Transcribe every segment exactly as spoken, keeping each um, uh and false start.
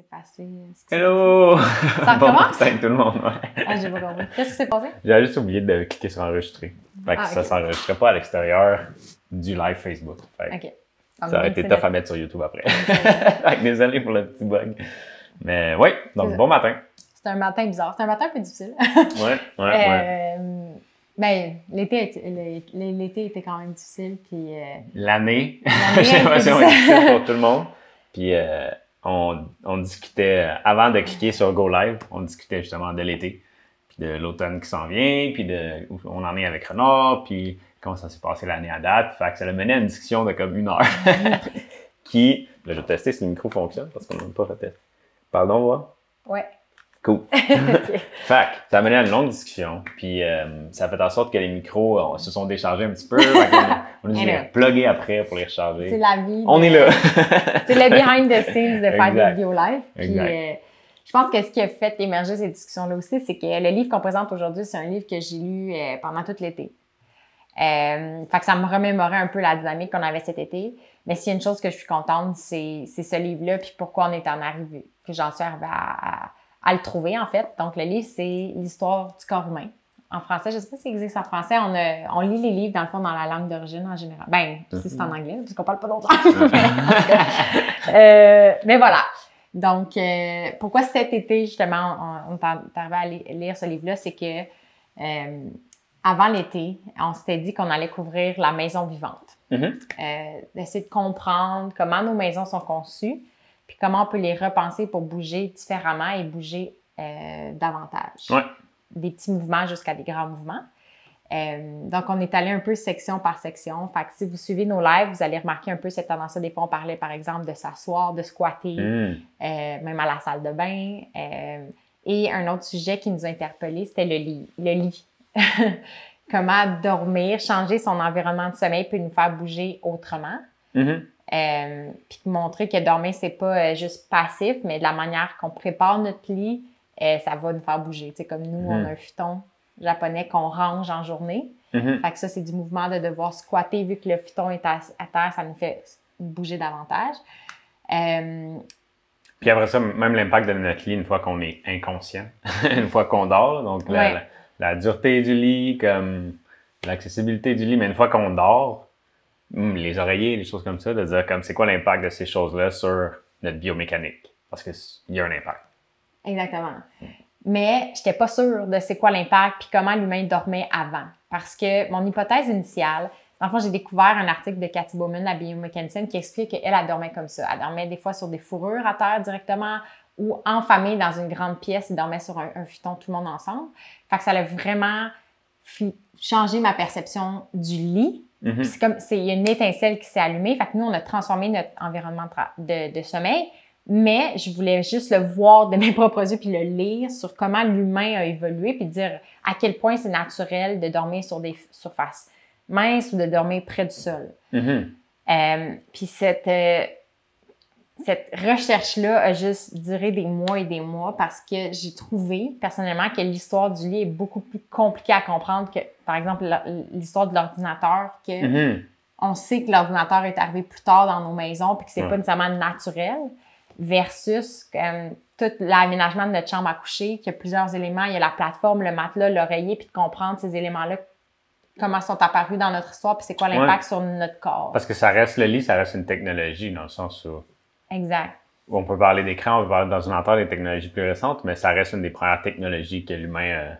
effacer. Hello! Ça bon recommence? Matin, tout le monde, ouais. Ah, j'ai pas compris. Qu'est-ce qui s'est passé? J'avais juste oublié de cliquer sur enregistrer. Fait que ah, ça okay. s'enregistrait pas à l'extérieur du live Facebook. Fait que okay. Ça aurait été tough à mettre sur YouTube après. Désolé pour le petit bug. Mais oui, donc bon matin. C'est un matin bizarre. C'est un matin un peu difficile. Ouais, ouais, ouais. Euh, ben, l'été, l'été était quand même difficile, puis... Euh, l'année, j'ai l'impression que c'est pour tout le monde. Puis euh, on, on discutait, avant de cliquer sur Go Live, on discutait justement de l'été, puis de l'automne qui s'en vient, puis de où on en est avec Renard, puis comment ça s'est passé l'année à date. Fait que ça a mené à une discussion de comme une heure, qui... Là, je vais tester si le micro fonctionne, parce qu'on n'a pas fait test. Pardon, moi? Ouais. Cool. Okay. Fait que ça a mené à une longue discussion, puis euh, ça a fait en sorte que les micros on, se sont déchargés un petit peu. On nous a pluggés après pour les recharger. C'est la vie. On de... est là. C'est le behind the scenes de faire des vidéos live. Puis, euh, je pense que ce qui a fait émerger cette discussion-là aussi, c'est que le livre qu'on présente aujourd'hui, c'est un livre que j'ai lu euh, pendant tout l'été. Euh, fait que ça me remémorait un peu la dynamique qu'on avait cet été. Mais s'il y a une chose que je suis contente, c'est ce livre-là, puis pourquoi on est en arrivé. Puis j'en suis arrivée à... à à le trouver, en fait. Donc, le livre, c'est l'histoire du corps humain. En français, je ne sais pas si ça existe en français. On, a, on lit les livres, dans le fond, dans la langue d'origine, en général. Ben, si c'est en anglais, parce qu'on ne parle pas d'autre langue. euh, mais voilà. Donc, euh, pourquoi cet été, justement, on, on est arrivé à lire ce livre-là, c'est que euh, avant l'été, on s'était dit qu'on allait couvrir la maison vivante. Mm-hmm. euh, d'essayer de comprendre comment nos maisons sont conçues, puis comment on peut les repenser pour bouger différemment et bouger euh, davantage. Ouais. Des petits mouvements jusqu'à des grands mouvements. Euh, donc, on est allé un peu section par section. Fait que si vous suivez nos lives, vous allez remarquer un peu cette tendance-là. Des fois, on parlait, par exemple, de s'asseoir, de squatter, mmh. euh, même à la salle de bain. Euh, et un autre sujet qui nous a interpellés, c'était le lit. Le lit. Comment dormir, changer son environnement de sommeil peut nous faire bouger autrement. Mmh. Euh, puis montrer que dormir, c'est pas juste passif, mais de la manière qu'on prépare notre lit, euh, ça va nous faire bouger. T'sais, comme nous, mmh. on a un futon japonais qu'on range en journée. Mmh. Fait que ça, c'est du mouvement de devoir squatter vu que le futon est à, à terre, ça nous fait bouger davantage. Euh, puis après ça, même l'impact de notre lit une fois qu'on est inconscient, une fois qu'on dort. Donc, la, ouais. la, la dureté du lit, comme l'accessibilité du lit, mais une fois qu'on dort, les oreillers, les choses comme ça, de dire comme c'est quoi l'impact de ces choses-là sur notre biomécanique? Parce qu'il y a un impact. Exactement. Mais je n'étais pas sûre de c'est quoi l'impact puis comment l'humain dormait avant. Parce que mon hypothèse initiale, dans le fond, j'ai découvert un article de Cathy Bowman, la biomécanicienne, qui explique qu'elle, elle dormait comme ça. Elle dormait des fois sur des fourrures à terre directement ou en famille dans une grande pièce. Elle dormait sur un, un futon, tout le monde ensemble. Fait que ça a vraiment changé ma perception du lit. Mm-hmm. C'est comme, il y a une étincelle qui s'est allumée. Fait que nous, on a transformé notre environnement de, de sommeil, mais je voulais juste le voir de mes propres yeux puis le lire sur comment l'humain a évolué puis dire à quel point c'est naturel de dormir sur des surfaces minces ou de dormir près du sol. Mm-hmm. euh, puis cette, euh, cette recherche-là a juste duré des mois et des mois parce que j'ai trouvé personnellement que l'histoire du lit est beaucoup plus compliquée à comprendre que par exemple, l'histoire de l'ordinateur, que mm-hmm. on sait que l'ordinateur est arrivé plus tard dans nos maisons puis que c'est ouais. pas nécessairement naturel, versus euh, tout l'aménagement de notre chambre à coucher, qu'il y a plusieurs éléments. Il y a la plateforme, le matelas, l'oreiller, puis de comprendre ces éléments-là, comment ils sont apparus dans notre histoire puis c'est quoi l'impact ouais. sur notre corps. Parce que ça reste le lit, ça reste une technologie dans le sens où... Exact. On peut parler d'écran, on peut parler d'ordinateur, des technologies plus récentes, mais ça reste une des premières technologies que l'humain... Euh...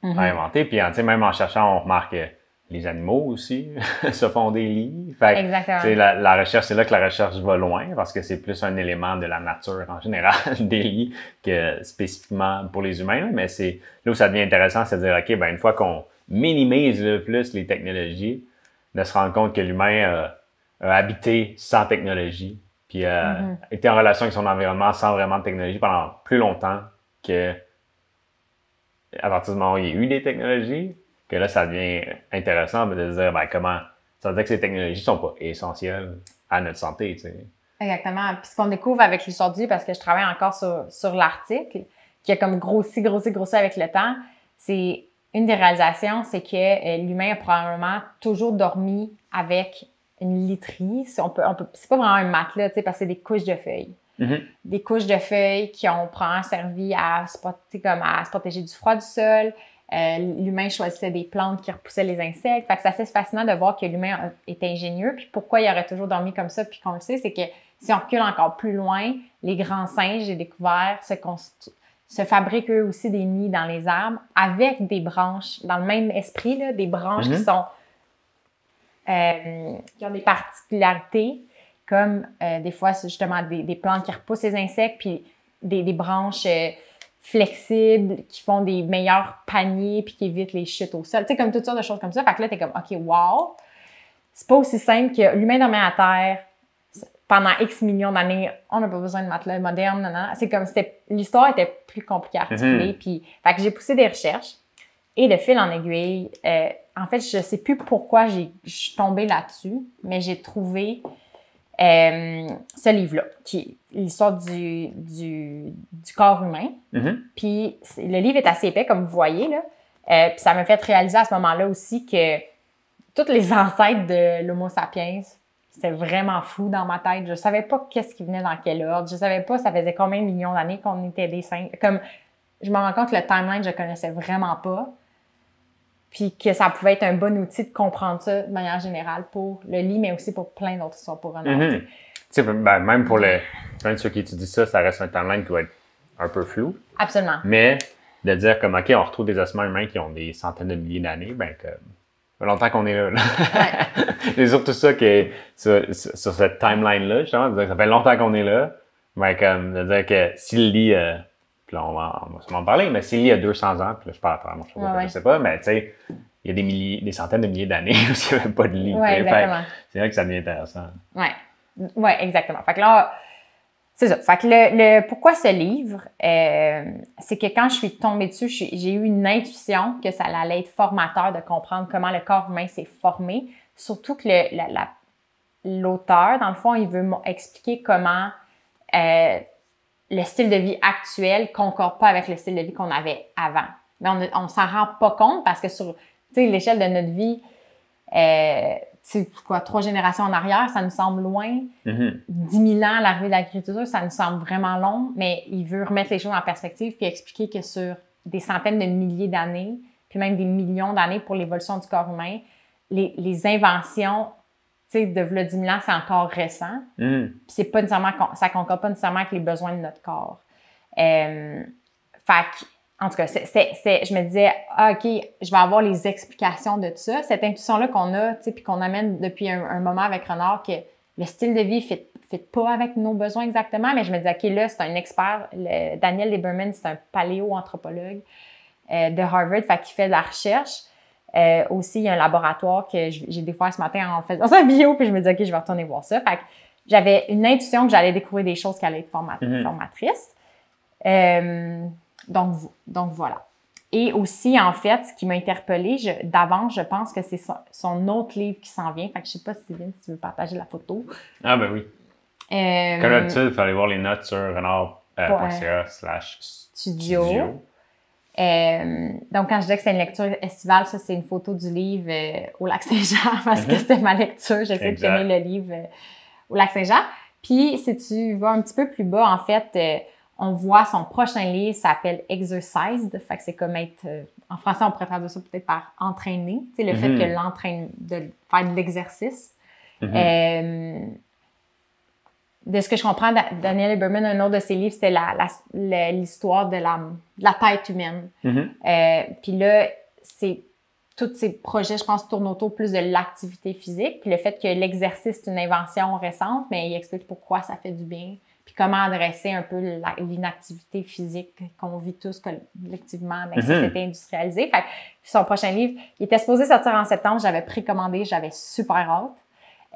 Mm-hmm. à inventer. Puis, tu sais, même en cherchant, on remarque que les animaux aussi se font des lits. Fait que, exactement. La, la recherche, c'est là que la recherche va loin parce que c'est plus un élément de la nature en général des lits que spécifiquement pour les humains. Là. Mais c'est là où ça devient intéressant, c'est de dire, OK, ben une fois qu'on minimise le plus les technologies, de se rendre compte que l'humain a, a habité sans technologie puis a mm-hmm. été en relation avec son environnement sans vraiment de technologie pendant plus longtemps que... à partir du moment où il y a eu des technologies, que là, ça devient intéressant de se dire ben, comment... Ça veut dire que ces technologies ne sont pas essentielles à notre santé, tu sais. Exactement. Puis ce qu'on découvre avec l'histoire du lit, parce que je travaille encore sur, sur l'article, qui a comme grossi, grossi, grossi avec le temps, c'est une des réalisations, c'est que euh, l'humain a probablement toujours dormi avec une literie. On peut, on peut, c'est pas vraiment un matelas, tu sais, parce que c'est des couches de feuilles. mm-hmm. des couches de feuilles qui ont probablement servi à, comme à se protéger du froid du sol. Euh, l'humain choisissait des plantes qui repoussaient les insectes. Fait que c'est assez fascinant de voir que l'humain est ingénieux. Puis pourquoi il aurait toujours dormi comme ça, puis qu'on le sait, c'est que si on recule encore plus loin, les grands singes, j'ai découvert, se, constitu- se fabriquent eux aussi des nids dans les arbres avec des branches, dans le même esprit, là, des branches mm-hmm. qui sont euh, qui ont des particularités, comme euh, des fois, c'est justement des, des plantes qui repoussent les insectes, puis des, des branches... Euh, flexibles, qui font des meilleurs paniers puis qui évitent les chutes au sol. Tu sais, comme toutes sortes de choses comme ça. Fait que là, t'es comme, OK, wow! C'est pas aussi simple que l'humain dormait à terre pendant X millions d'années, on n'a pas besoin de matelas modernes, non, non. C'est comme, c'était, l'histoire était plus compliquée à articuler. Mm-hmm. Puis, fait que j'ai poussé des recherches et de fil en aiguille, euh, en fait, je sais plus pourquoi j'ai, je suis tombée là-dessus, mais j'ai trouvé... Euh, ce livre-là, qui est l'histoire du, du, du corps humain. Mm-hmm. Puis le livre est assez épais, comme vous voyez, là. Euh, puis ça m'a fait réaliser à ce moment-là aussi que tous les ancêtres de l'Homo sapiens, c'était vraiment flou dans ma tête. Je savais pas qu'est-ce qui venait dans quel ordre. Je savais pas ça faisait combien de millions d'années qu'on était des singes. Comme, je me rends compte que le timeline, je connaissais vraiment pas. Puis que ça pouvait être un bon outil de comprendre ça de manière générale pour le lit, mais aussi pour plein d'autres histoires pour un mm-hmm. Tu sais, ben, même pour les, plein de ceux qui étudient ça, ça reste un timeline qui va être un peu flou. Absolument. Mais de dire comme, OK, on retrouve des ossements humains qui ont des centaines de milliers d'années, ben que ça fait longtemps qu'on est là. là. Ouais. Et surtout ça qui est sur, sur cette timeline-là, justement, de dire que ça fait longtemps qu'on est là, ben comme de dire que si le lit... Euh, Puis là, on va, on va sûrement en parler, mais s'il y a deux cents ans, puis là, je parle à travers mon chapeau, ouais. je sais pas, mais tu sais, il y a des milliers, des centaines de milliers d'années où il n'y avait pas de lit. Ouais, exactement. Fait, c'est là que ça devient intéressant. Oui, ouais, exactement. Fait que là, c'est ça. Fait que le, le pourquoi ce livre, euh, c'est que quand je suis tombée dessus, je, j'ai eu une intuition que ça allait être formateur de comprendre comment le corps humain s'est formé, surtout que le, la, la, l'auteur, dans le fond, il veut expliquer comment... Euh, le style de vie actuel concorde pas avec le style de vie qu'on avait avant. Mais on ne s'en rend pas compte parce que sur l'échelle de notre vie, euh, quoi, trois générations en arrière, ça nous semble loin. Mm-hmm. dix mille ans, l'arrivée de l'agriculture, ça nous semble vraiment long, mais il veut remettre les choses en perspective puis expliquer que sur des centaines de milliers d'années, puis même des millions d'années pour l'évolution du corps humain, les, les inventions... Tu sais, de Vladimir, c'est encore récent. Mm. Puis c'est pas nécessairement, ça concorde pas nécessairement avec les besoins de notre corps. Euh, fait que, en tout cas, c'est, c'est, c'est, je me disais, ah, OK, je vais avoir les explications de tout ça. Cette intuition-là qu'on a, tu sais, puis qu'on amène depuis un, un moment avec Renard, que le style de vie fit, fit pas avec nos besoins exactement. Mais je me disais, OK, là, c'est un expert. Le, Daniel Lieberman, c'est un paléo-anthropologue euh, de Harvard, fait qu'il fait de la recherche. Euh, aussi, il y a un laboratoire que j'ai découvert ce matin en faisant un bio, puis je me disais, OK, je vais retourner voir ça. Fait que j'avais une intuition que j'allais découvrir des choses qui allaient être format- mm-hmm. formatrices. Euh, donc, donc, voilà. Et aussi, en fait, ce qui m'a interpellée, je, d'avance, je pense que c'est son, son autre livre qui s'en vient. Fait que je sais pas, Sylvine, si tu veux partager la photo. Ah, ben oui. Euh, Comme d'habitude, il faut aller voir les notes sur renard point c a slash studio. Euh, donc, quand je disais que c'est une lecture estivale, ça, c'est une photo du livre euh, au Lac-Saint-Jean, parce que c'était ma lecture. J'essaie de finir le livre euh, au Lac-Saint-Jean. Puis, si tu vas un petit peu plus bas, en fait, euh, on voit son prochain livre, ça s'appelle « Exercised ». Fait que c'est comme être... Euh, en français, on préfère de ça peut-être par « entraîner ». Tu sais, le mm-hmm. fait que l'entraîne... de faire de l'exercice. Mm-hmm. Euh, de ce que je comprends, Daniel Lieberman, un autre de ses livres, c'était la, la, la, l'histoire de la, de la tête humaine. Mm-hmm. Euh, puis là, c'est, tous ces projets, je pense, tournent autour plus de l'activité physique. Puis le fait que l'exercice, c'est une invention récente, mais il explique pourquoi ça fait du bien. Puis comment adresser un peu la, l'inactivité physique qu'on vit tous collectivement dans la société industrialisée. Fait que son prochain livre, il était supposé sortir en septembre. J'avais précommandé, j'avais super hâte.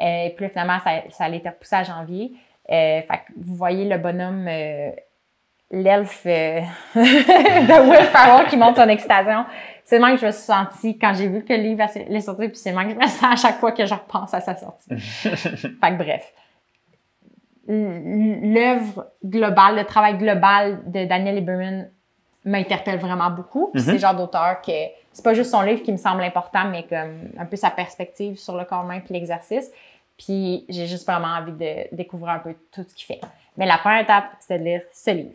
Euh, puis là, finalement, ça, ça allait être repoussé à janvier. Euh, fait que vous voyez le bonhomme, euh, l'elfe euh, de Will Ferrell qui montre son excitation. C'est le même que je me suis sentie quand j'ai vu que le livre allait sortir, puis c'est le même que je me sens à chaque fois que je repense à sa sortie. Fait que bref. L'œuvre globale, le travail global de Daniel Lieberman m'interpelle vraiment beaucoup. Mm-hmm. C'est le genre d'auteur que c'est pas juste son livre qui me semble important, mais comme un peu sa perspective sur le corps humain puis l'exercice. Puis j'ai juste vraiment envie de découvrir un peu tout ce qu'il fait. Mais la première étape, c'est de lire ce livre.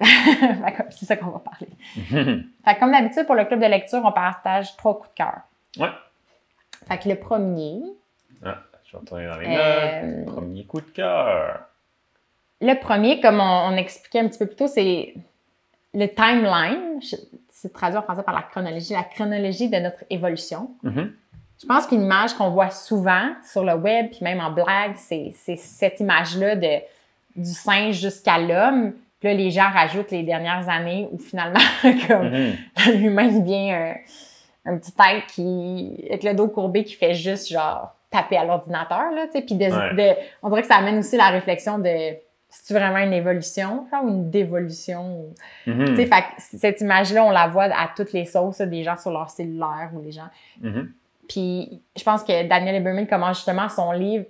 C'est ça qu'on va parler. Fait que comme d'habitude, pour le club de lecture, on partage trois coups de cœur. Ouais. Fait que le premier... Ah, je suis retourné dans les euh... notes. Premier coup de cœur. Le premier, comme on, on expliquait un petit peu plus tôt, c'est le timeline. C'est traduit en français par la chronologie. La chronologie de notre évolution. Mm-hmm. Je pense qu'une image qu'on voit souvent sur le web, puis même en blague, c'est cette image-là de... du singe jusqu'à l'homme. Puis là, les gens rajoutent les dernières années où finalement, comme mm-hmm. l'humain devient un, un petit tête qui, avec le dos courbé, qui fait juste genre taper à l'ordinateur, là, tu sais. Puis de, ouais. de, on dirait que ça amène aussi la réflexion de c'est-tu vraiment une évolution, genre, ou une dévolution? Mm-hmm. Tu sais, fait que cette image-là, on la voit à toutes les sauces, des gens sur leur cellulaire ou des gens. Mm-hmm. Puis je pense que Daniel Lieberman commence justement son livre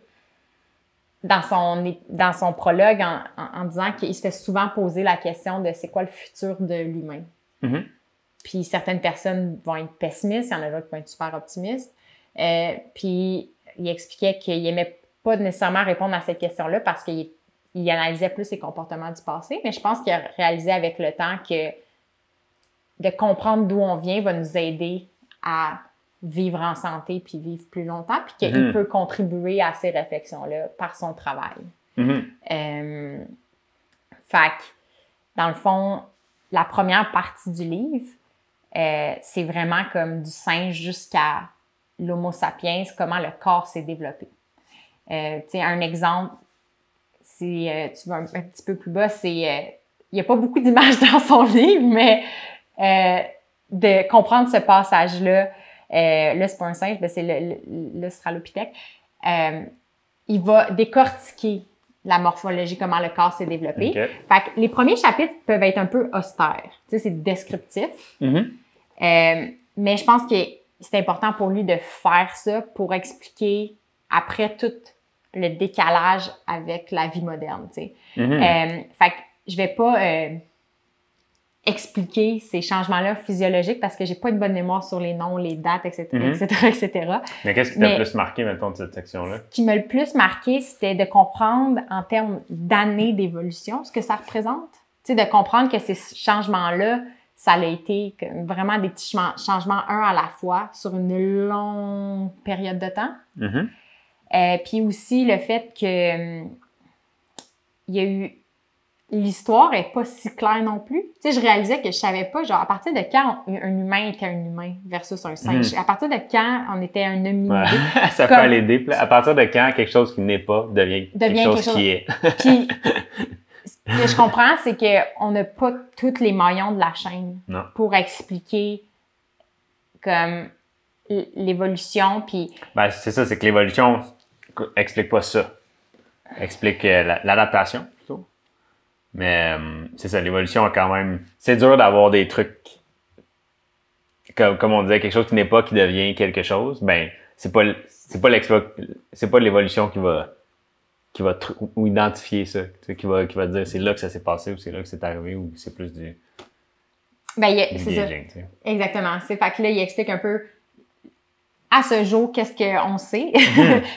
dans son, dans son prologue en, en, en disant qu'il se fait souvent poser la question de c'est quoi le futur de l'humain. Mm-hmm. Puis certaines personnes vont être pessimistes, il y en a d'autres qui vont être super optimistes. Euh, puis il expliquait qu'il n'aimait pas nécessairement répondre à cette question-là parce qu'il il analysait plus les comportements du passé, mais je pense qu'il a réalisé avec le temps que de comprendre d'où on vient va nous aider à vivre en santé puis vivre plus longtemps, puis qu'il mmh. peut contribuer à ces réflexions-là par son travail. Mmh. Euh, fait que, dans le fond, la première partie du livre, euh, c'est vraiment comme du singe jusqu'à l'homo sapiens, comment le corps s'est développé. Euh, tu sais, un exemple, si euh, tu vas un, un petit peu plus bas, c'est... Il euh, n'y a pas beaucoup d'images dans son livre, mais euh, de comprendre ce passage-là. Euh, là, c'est pas un singe, ben c'est l'Australopithèque. Euh, il va décortiquer la morphologie, comment le corps s'est développé. Okay. Fait que les premiers chapitres peuvent être un peu austères. Tu sais, c'est descriptif. Mm-hmm. euh, mais je pense que c'est important pour lui de faire ça pour expliquer après tout le décalage avec la vie moderne. Tu sais. Mm-hmm. euh, fait que je vais pas... Euh, expliquer ces changements-là physiologiques parce que j'ai pas une bonne mémoire sur les noms, les dates, et cetera, mm-hmm. et cetera, et cetera. Mais qu'est-ce qui t'a le plus marqué, maintenant, de cette section-là? Ce qui m'a le plus marqué, c'était de comprendre, en termes d'années d'évolution, ce que ça représente. Tu sais, de comprendre que ces changements-là, ça a été vraiment des petits changements, un à la fois, sur une longue période de temps. Mm-hmm. euh, puis aussi, le fait que hum, y a eu... L'histoire n'est pas si claire non plus. Tu sais, je réalisais que je ne savais pas, genre, à partir de quand on, un humain était un humain versus un singe. Mmh. À partir de quand on était un hominidé. Ouais. Ça comme... peut aller des pla... À partir de quand quelque chose qui n'est pas devient, devient quelque chose, quelque chose... qui est. Puis, ce que je comprends, c'est qu'on n'a pas tous les maillons de la chaîne non. pour expliquer comme l'évolution. Puis... Ben, c'est ça, c'est que l'évolution explique pas ça. Explique euh, l'adaptation. Mais c'est ça, l'évolution a quand même... C'est dur d'avoir des trucs... Comme, comme on disait, quelque chose qui n'est pas, qui devient quelque chose, ben c'est pas c'est pas c'est pas l'évolution qui va qui va ou identifier ça, qui va, qui va dire c'est là que ça s'est passé ou c'est là que c'est arrivé ou c'est plus du... Ben, c'est ça. Tu sais. Exactement. Fait que là, il explique un peu à ce jour qu'est-ce qu'on sait.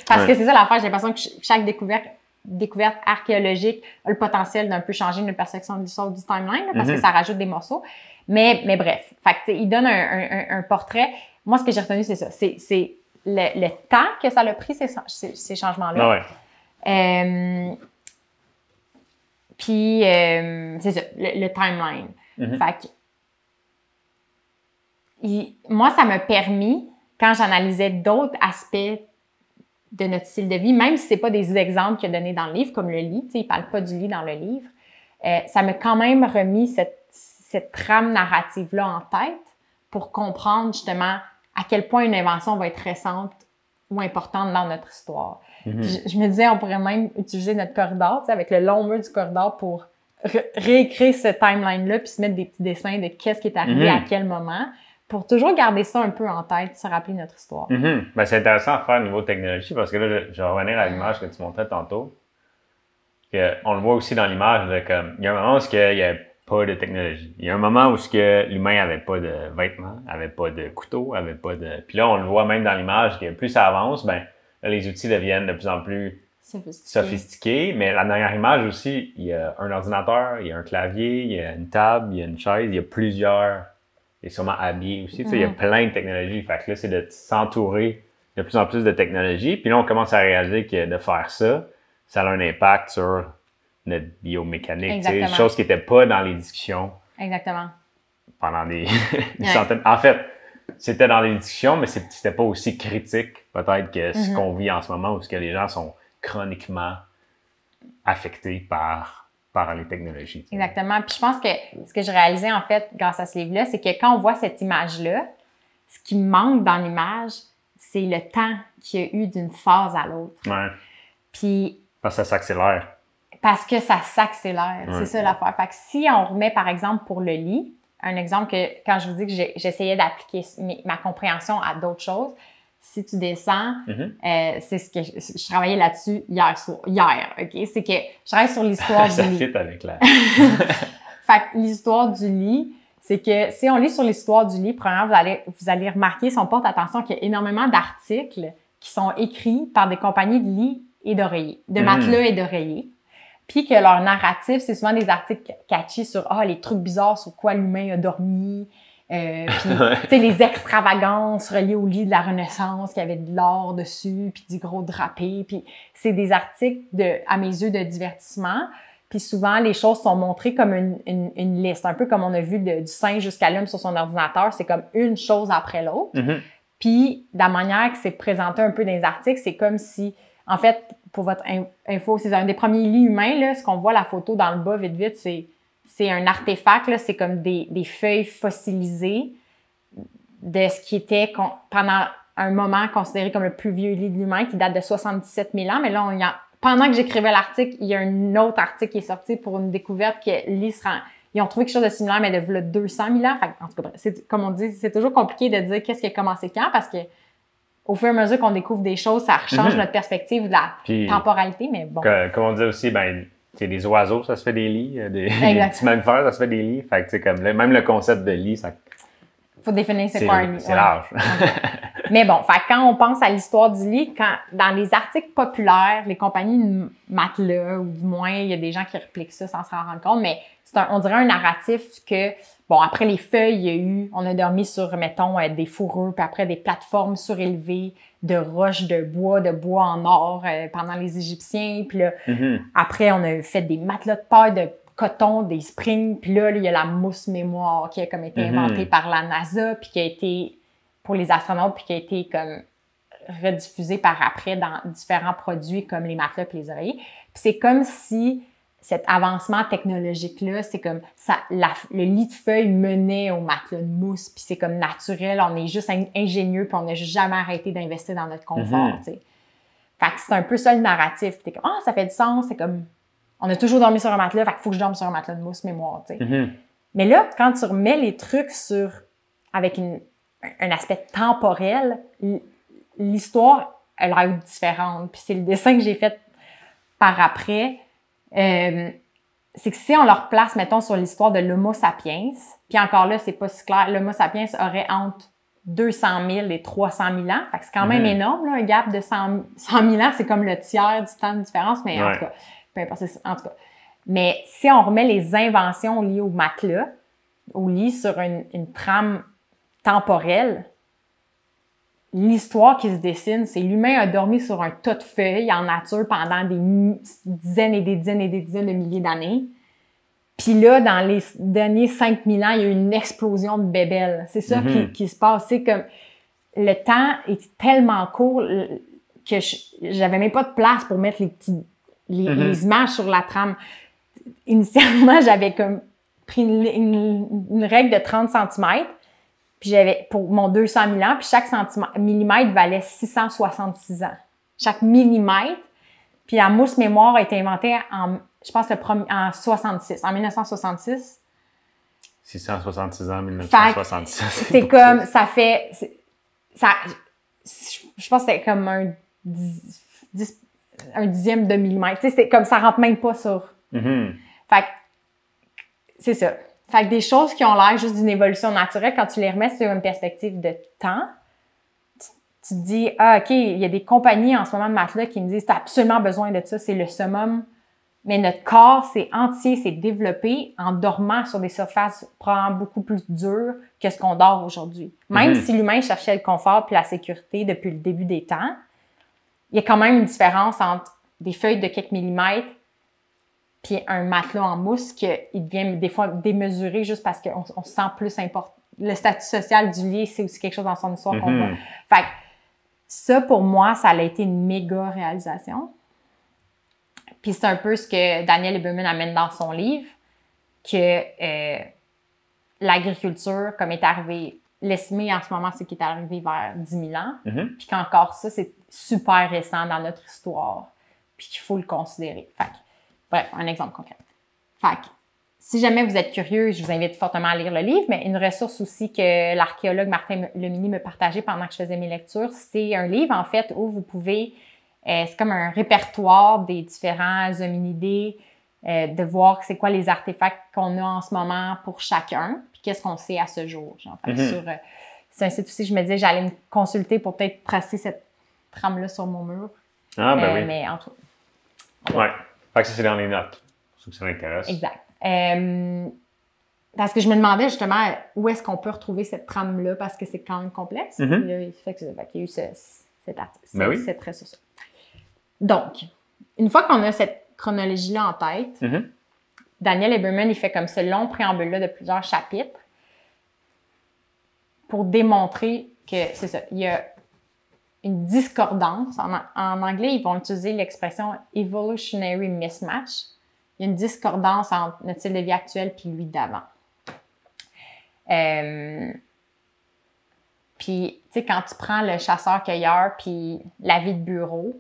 Parce ouais. que c'est ça l'affaire, j'ai l'impression que chaque découverte découverte archéologique a le potentiel d'un peu changer notre perception du sort du timeline là, parce mm-hmm. que ça rajoute des morceaux. Mais, mais bref, fait que, il donne un, un, un portrait. Moi, ce que j'ai retenu, c'est ça. C'est le, le temps que ça a pris, ces, ces, ces changements-là. Ah ouais. euh, puis, euh, c'est ça, le, le timeline. Mm-hmm. Fait que, il, moi, ça m'a permis, quand j'analysais d'autres aspects de notre style de vie, même si ce n'est pas des exemples qu'il a donnés dans le livre, comme le lit, il ne parle pas du lit dans le livre, euh, ça m'a quand même remis cette, cette trame narrative-là en tête pour comprendre justement à quel point une invention va être récente ou importante dans notre histoire. Mm-hmm. je, je me disais, on pourrait même utiliser notre corridor, avec le long mur du corridor pour réécrire ce timeline-là puis se mettre des petits dessins de qu'est-ce qui est arrivé mm-hmm. à quel moment, pour toujours garder ça un peu en tête, se rappeler notre histoire. Mm-hmm. Ben, c'est intéressant à faire au niveau technologie parce que là, je vais revenir à l'image que tu montrais tantôt. Que on le voit aussi dans l'image, comme il y a un moment où il n'y avait pas de technologie. Il y a un moment où l'humain n'avait pas de vêtements, n'avait pas de couteau, n'avait pas de... Puis là, on le voit même dans l'image que plus ça avance, ben, là, les outils deviennent de plus en plus sophistiqué. sophistiqué. Mais la dernière image aussi, il y a un ordinateur, il y a un clavier, il y a une table, il y a une chaise, il y a plusieurs... Il est sûrement habillé aussi. Mmh. Il y a plein de technologies. Fait que là, c'est de s'entourer de plus en plus de technologies. Puis là, on commence à réaliser que de faire ça, ça a un impact sur notre biomécanique. Chose qui n'était pas dans les discussions. Exactement. Pendant des, des ouais. centaines... En fait, c'était dans les discussions, mais c'était pas aussi critique, peut-être, que ce mmh. qu'on vit en ce moment, où ce que les gens sont chroniquement affectés par... par les technologies. Exactement. Puis je pense que ce que je réalisais, en fait, grâce à ce livre-là, c'est que quand on voit cette image-là, ce qui manque dans l'image, c'est le temps qu'il y a eu d'une phase à l'autre. Ouais. Puis... Parce que ça s'accélère. Parce que ça s'accélère. Ouais. C'est ça l'affaire. Fait que si on remet, par exemple, pour le lit, un exemple que, quand je vous dis que j'essayais d'appliquer ma compréhension à d'autres choses, si tu descends, mm-hmm. euh, c'est ce que je, je travaillais là-dessus hier soir. Hier, OK? C'est que je travaille sur l'histoire du lit. Ça fit avec la... Fait que l'histoire du lit, c'est que si on lit sur l'histoire du lit, premièrement, vous allez, vous allez remarquer, si on porte attention, qu'il y a énormément d'articles qui sont écrits par des compagnies de lits et d'oreillers, de matelas mm. et d'oreillers. Puis que leur narratif, c'est souvent des articles catchy sur ah, les trucs bizarres sur quoi l'humain a dormi. Euh, puis les extravagances reliées au lit de la Renaissance, qu'il y avait de l'or dessus, puis du gros drapé. Puis c'est des articles, de, à mes yeux, de divertissement. Puis souvent, les choses sont montrées comme une, une, une liste, un peu comme on a vu de, du singe jusqu'à l'homme sur son ordinateur. C'est comme une chose après l'autre. Mm-hmm. Puis, de la manière que c'est présenté un peu dans les articles, c'est comme si, en fait, pour votre info, c'est un des premiers lits humains, là, ce qu'on voit la photo dans le bas, vite, vite, c'est... C'est un artefact, c'est comme des, des feuilles fossilisées de ce qui était con, pendant un moment considéré comme le plus vieux lit de l'humain qui date de soixante-dix-sept mille ans. Mais là, on y a, pendant que j'écrivais l'article, il y a un autre article qui est sorti pour une découverte que lit se rend, ils ont trouvé quelque chose de similaire, mais de deux cent mille ans. Fait, en tout cas, comme on dit, c'est toujours compliqué de dire qu'est-ce qui a commencé quand parce que au fur et à mesure qu'on découvre des choses, ça change mm-hmm. notre perspective de la Puis, temporalité. Mais bon. Que, comme on dit aussi, ben. C'est des oiseaux, ça se fait des lits. Des, des petits mammifères, ça se fait des lits. Fait que, comme là, même le concept de lit, ça... Faut définir c'est quoi un lit. C'est ouais. large. Okay. Mais bon, fait, quand on pense à l'histoire du lit, quand, dans les articles populaires, les compagnies de matelas, ou du moins, il y a des gens qui répliquent ça sans s'en rendre compte, mais c'est un, on dirait un narratif que, bon, après les feuilles, il y a eu, on a dormi sur, mettons, euh, des fourrures, puis après des plateformes surélevées de roches, de bois, de bois en or euh, pendant les Égyptiens, puis là, mm-hmm. après, on a fait des matelas de paille, de coton, des springs, puis là, il y a la mousse mémoire qui a comme été mm-hmm. inventée par la NASA, puis qui a été pour les astronautes, puis qui a été comme rediffusée par après dans différents produits comme les matelas et les oreillers. Puis c'est comme si cet avancement technologique-là, c'est comme ça, la, le lit de feuilles menait au matelas de mousse, puis c'est comme naturel, on est juste ingénieux, puis on n'a jamais arrêté d'investir dans notre confort, mm-hmm. tu sais. Fait que c'est un peu ça le narratif. T'es comme, ah, oh, ça fait du sens, c'est comme... On a toujours dormi sur un matelas, fait qu'il faut que je dorme sur un matelas de mousse mémoire, tu sais. Mm-hmm. Mais là, quand tu remets les trucs sur... avec une, un aspect temporel, l'histoire, elle a eu différente. Puis c'est le dessin que j'ai fait par après. Euh, c'est que si on leur place, mettons, sur l'histoire de l'Homo sapiens, puis encore là, c'est pas si clair, l'Homo sapiens aurait entre deux cent mille et trois cent mille ans. Fait que c'est quand même mm-hmm. énorme, là, un gap de cent mille ans. C'est comme le tiers du temps de différence, mais ouais. en tout cas... Peu importe, en tout cas. Mais si on remet les inventions liées au matelas, au lit, sur une, une trame temporelle, l'histoire qui se dessine, c'est l'humain a dormi sur un tas de feuilles en nature pendant des dizaines et des dizaines et des dizaines de milliers d'années. Puis là, dans les derniers cinq mille ans, il y a eu une explosion de bébelles. C'est ça mm-hmm. qui, qui se passe. C'est comme le temps est tellement court que j'avais même pas de place pour mettre les petits... Les, mm-hmm. les images sur la trame. Initialement, j'avais comme pris une, une, une règle de trente centimètres, puis j'avais pour mon deux cent mille ans, puis chaque millimètre valait six cent soixante-six ans. Chaque millimètre. Puis la mousse mémoire a été inventée en, je pense, le premier, en soixante-six, en mille neuf cent soixante-six. six cent soixante-six ans, mille neuf cent soixante-six. C'est comme, ça fait... ça, je pense que c'était comme un dix, un dixième de millimètre. Tu sais, c'est comme ça rentre même pas sur. Mm-hmm. Fait que, c'est ça. Fait que des choses qui ont l'air juste d'une évolution naturelle, quand tu les remets sur une perspective de temps, tu te dis, ah, OK, il y a des compagnies en ce moment de matelas qui me disent, tu as absolument besoin de ça, c'est le summum. Mais notre corps, c'est entier, c'est développé en dormant sur des surfaces probablement beaucoup plus dures que ce qu'on dort aujourd'hui. Même mm-hmm. si l'humain cherchait le confort et la sécurité depuis le début des temps, il y a quand même une différence entre des feuilles de quelques millimètres puis un matelas en mousse qui devient des fois démesuré juste parce qu'on on se sent plus important. Le statut social du lit, c'est aussi quelque chose dans son histoire mm-hmm. qu'on voit. Fait que ça, pour moi, ça a été une méga réalisation. Puis c'est un peu ce que Daniel Lieberman amène dans son livre, que euh, l'agriculture, comme est arrivée, l'E S M E en ce moment, c'est qui est arrivé vers dix mille ans, mm-hmm. puis qu'encore ça, c'est super récent dans notre histoire, puis qu'il faut le considérer. Fait que, bref, un exemple concret. Fait que, si jamais vous êtes curieux, je vous invite fortement à lire le livre, mais une ressource aussi que l'archéologue Martin Lemini me partageait pendant que je faisais mes lectures, c'est un livre, en fait, où vous pouvez... Euh, c'est comme un répertoire des différents hominidés, euh, de voir c'est quoi les artefacts qu'on a en ce moment pour chacun, puis qu'est-ce qu'on sait à ce jour. Genre. Fait que mm-hmm. sur, euh, c'est un site aussi, je me disais, j'allais me consulter pour peut-être tracer cette trame-là sur mon mur. Ah, ben euh, oui. Mais en tout cas. Ouais. Fait que ça, c'est dans les notes, pour ceux que ça m'intéresse. Exact. Euh, parce que je me demandais justement où est-ce qu'on peut retrouver cette trame-là, parce que c'est quand même complexe. Mm-hmm. Là, fait que, fait qu'il y a eu ce, cet artiste, ben oui. cette ressource. Donc, une fois qu'on a cette chronologie-là en tête, mm-hmm. Daniel Lieberman, il fait comme ce long préambule-là de plusieurs chapitres pour démontrer que, c'est ça, il y a une discordance. En, en anglais, ils vont utiliser l'expression « evolutionary mismatch ». Il y a une discordance entre notre style de vie actuel puis lui d'avant. Euh, puis, tu sais, quand tu prends le chasseur-cueilleur puis la vie de bureau,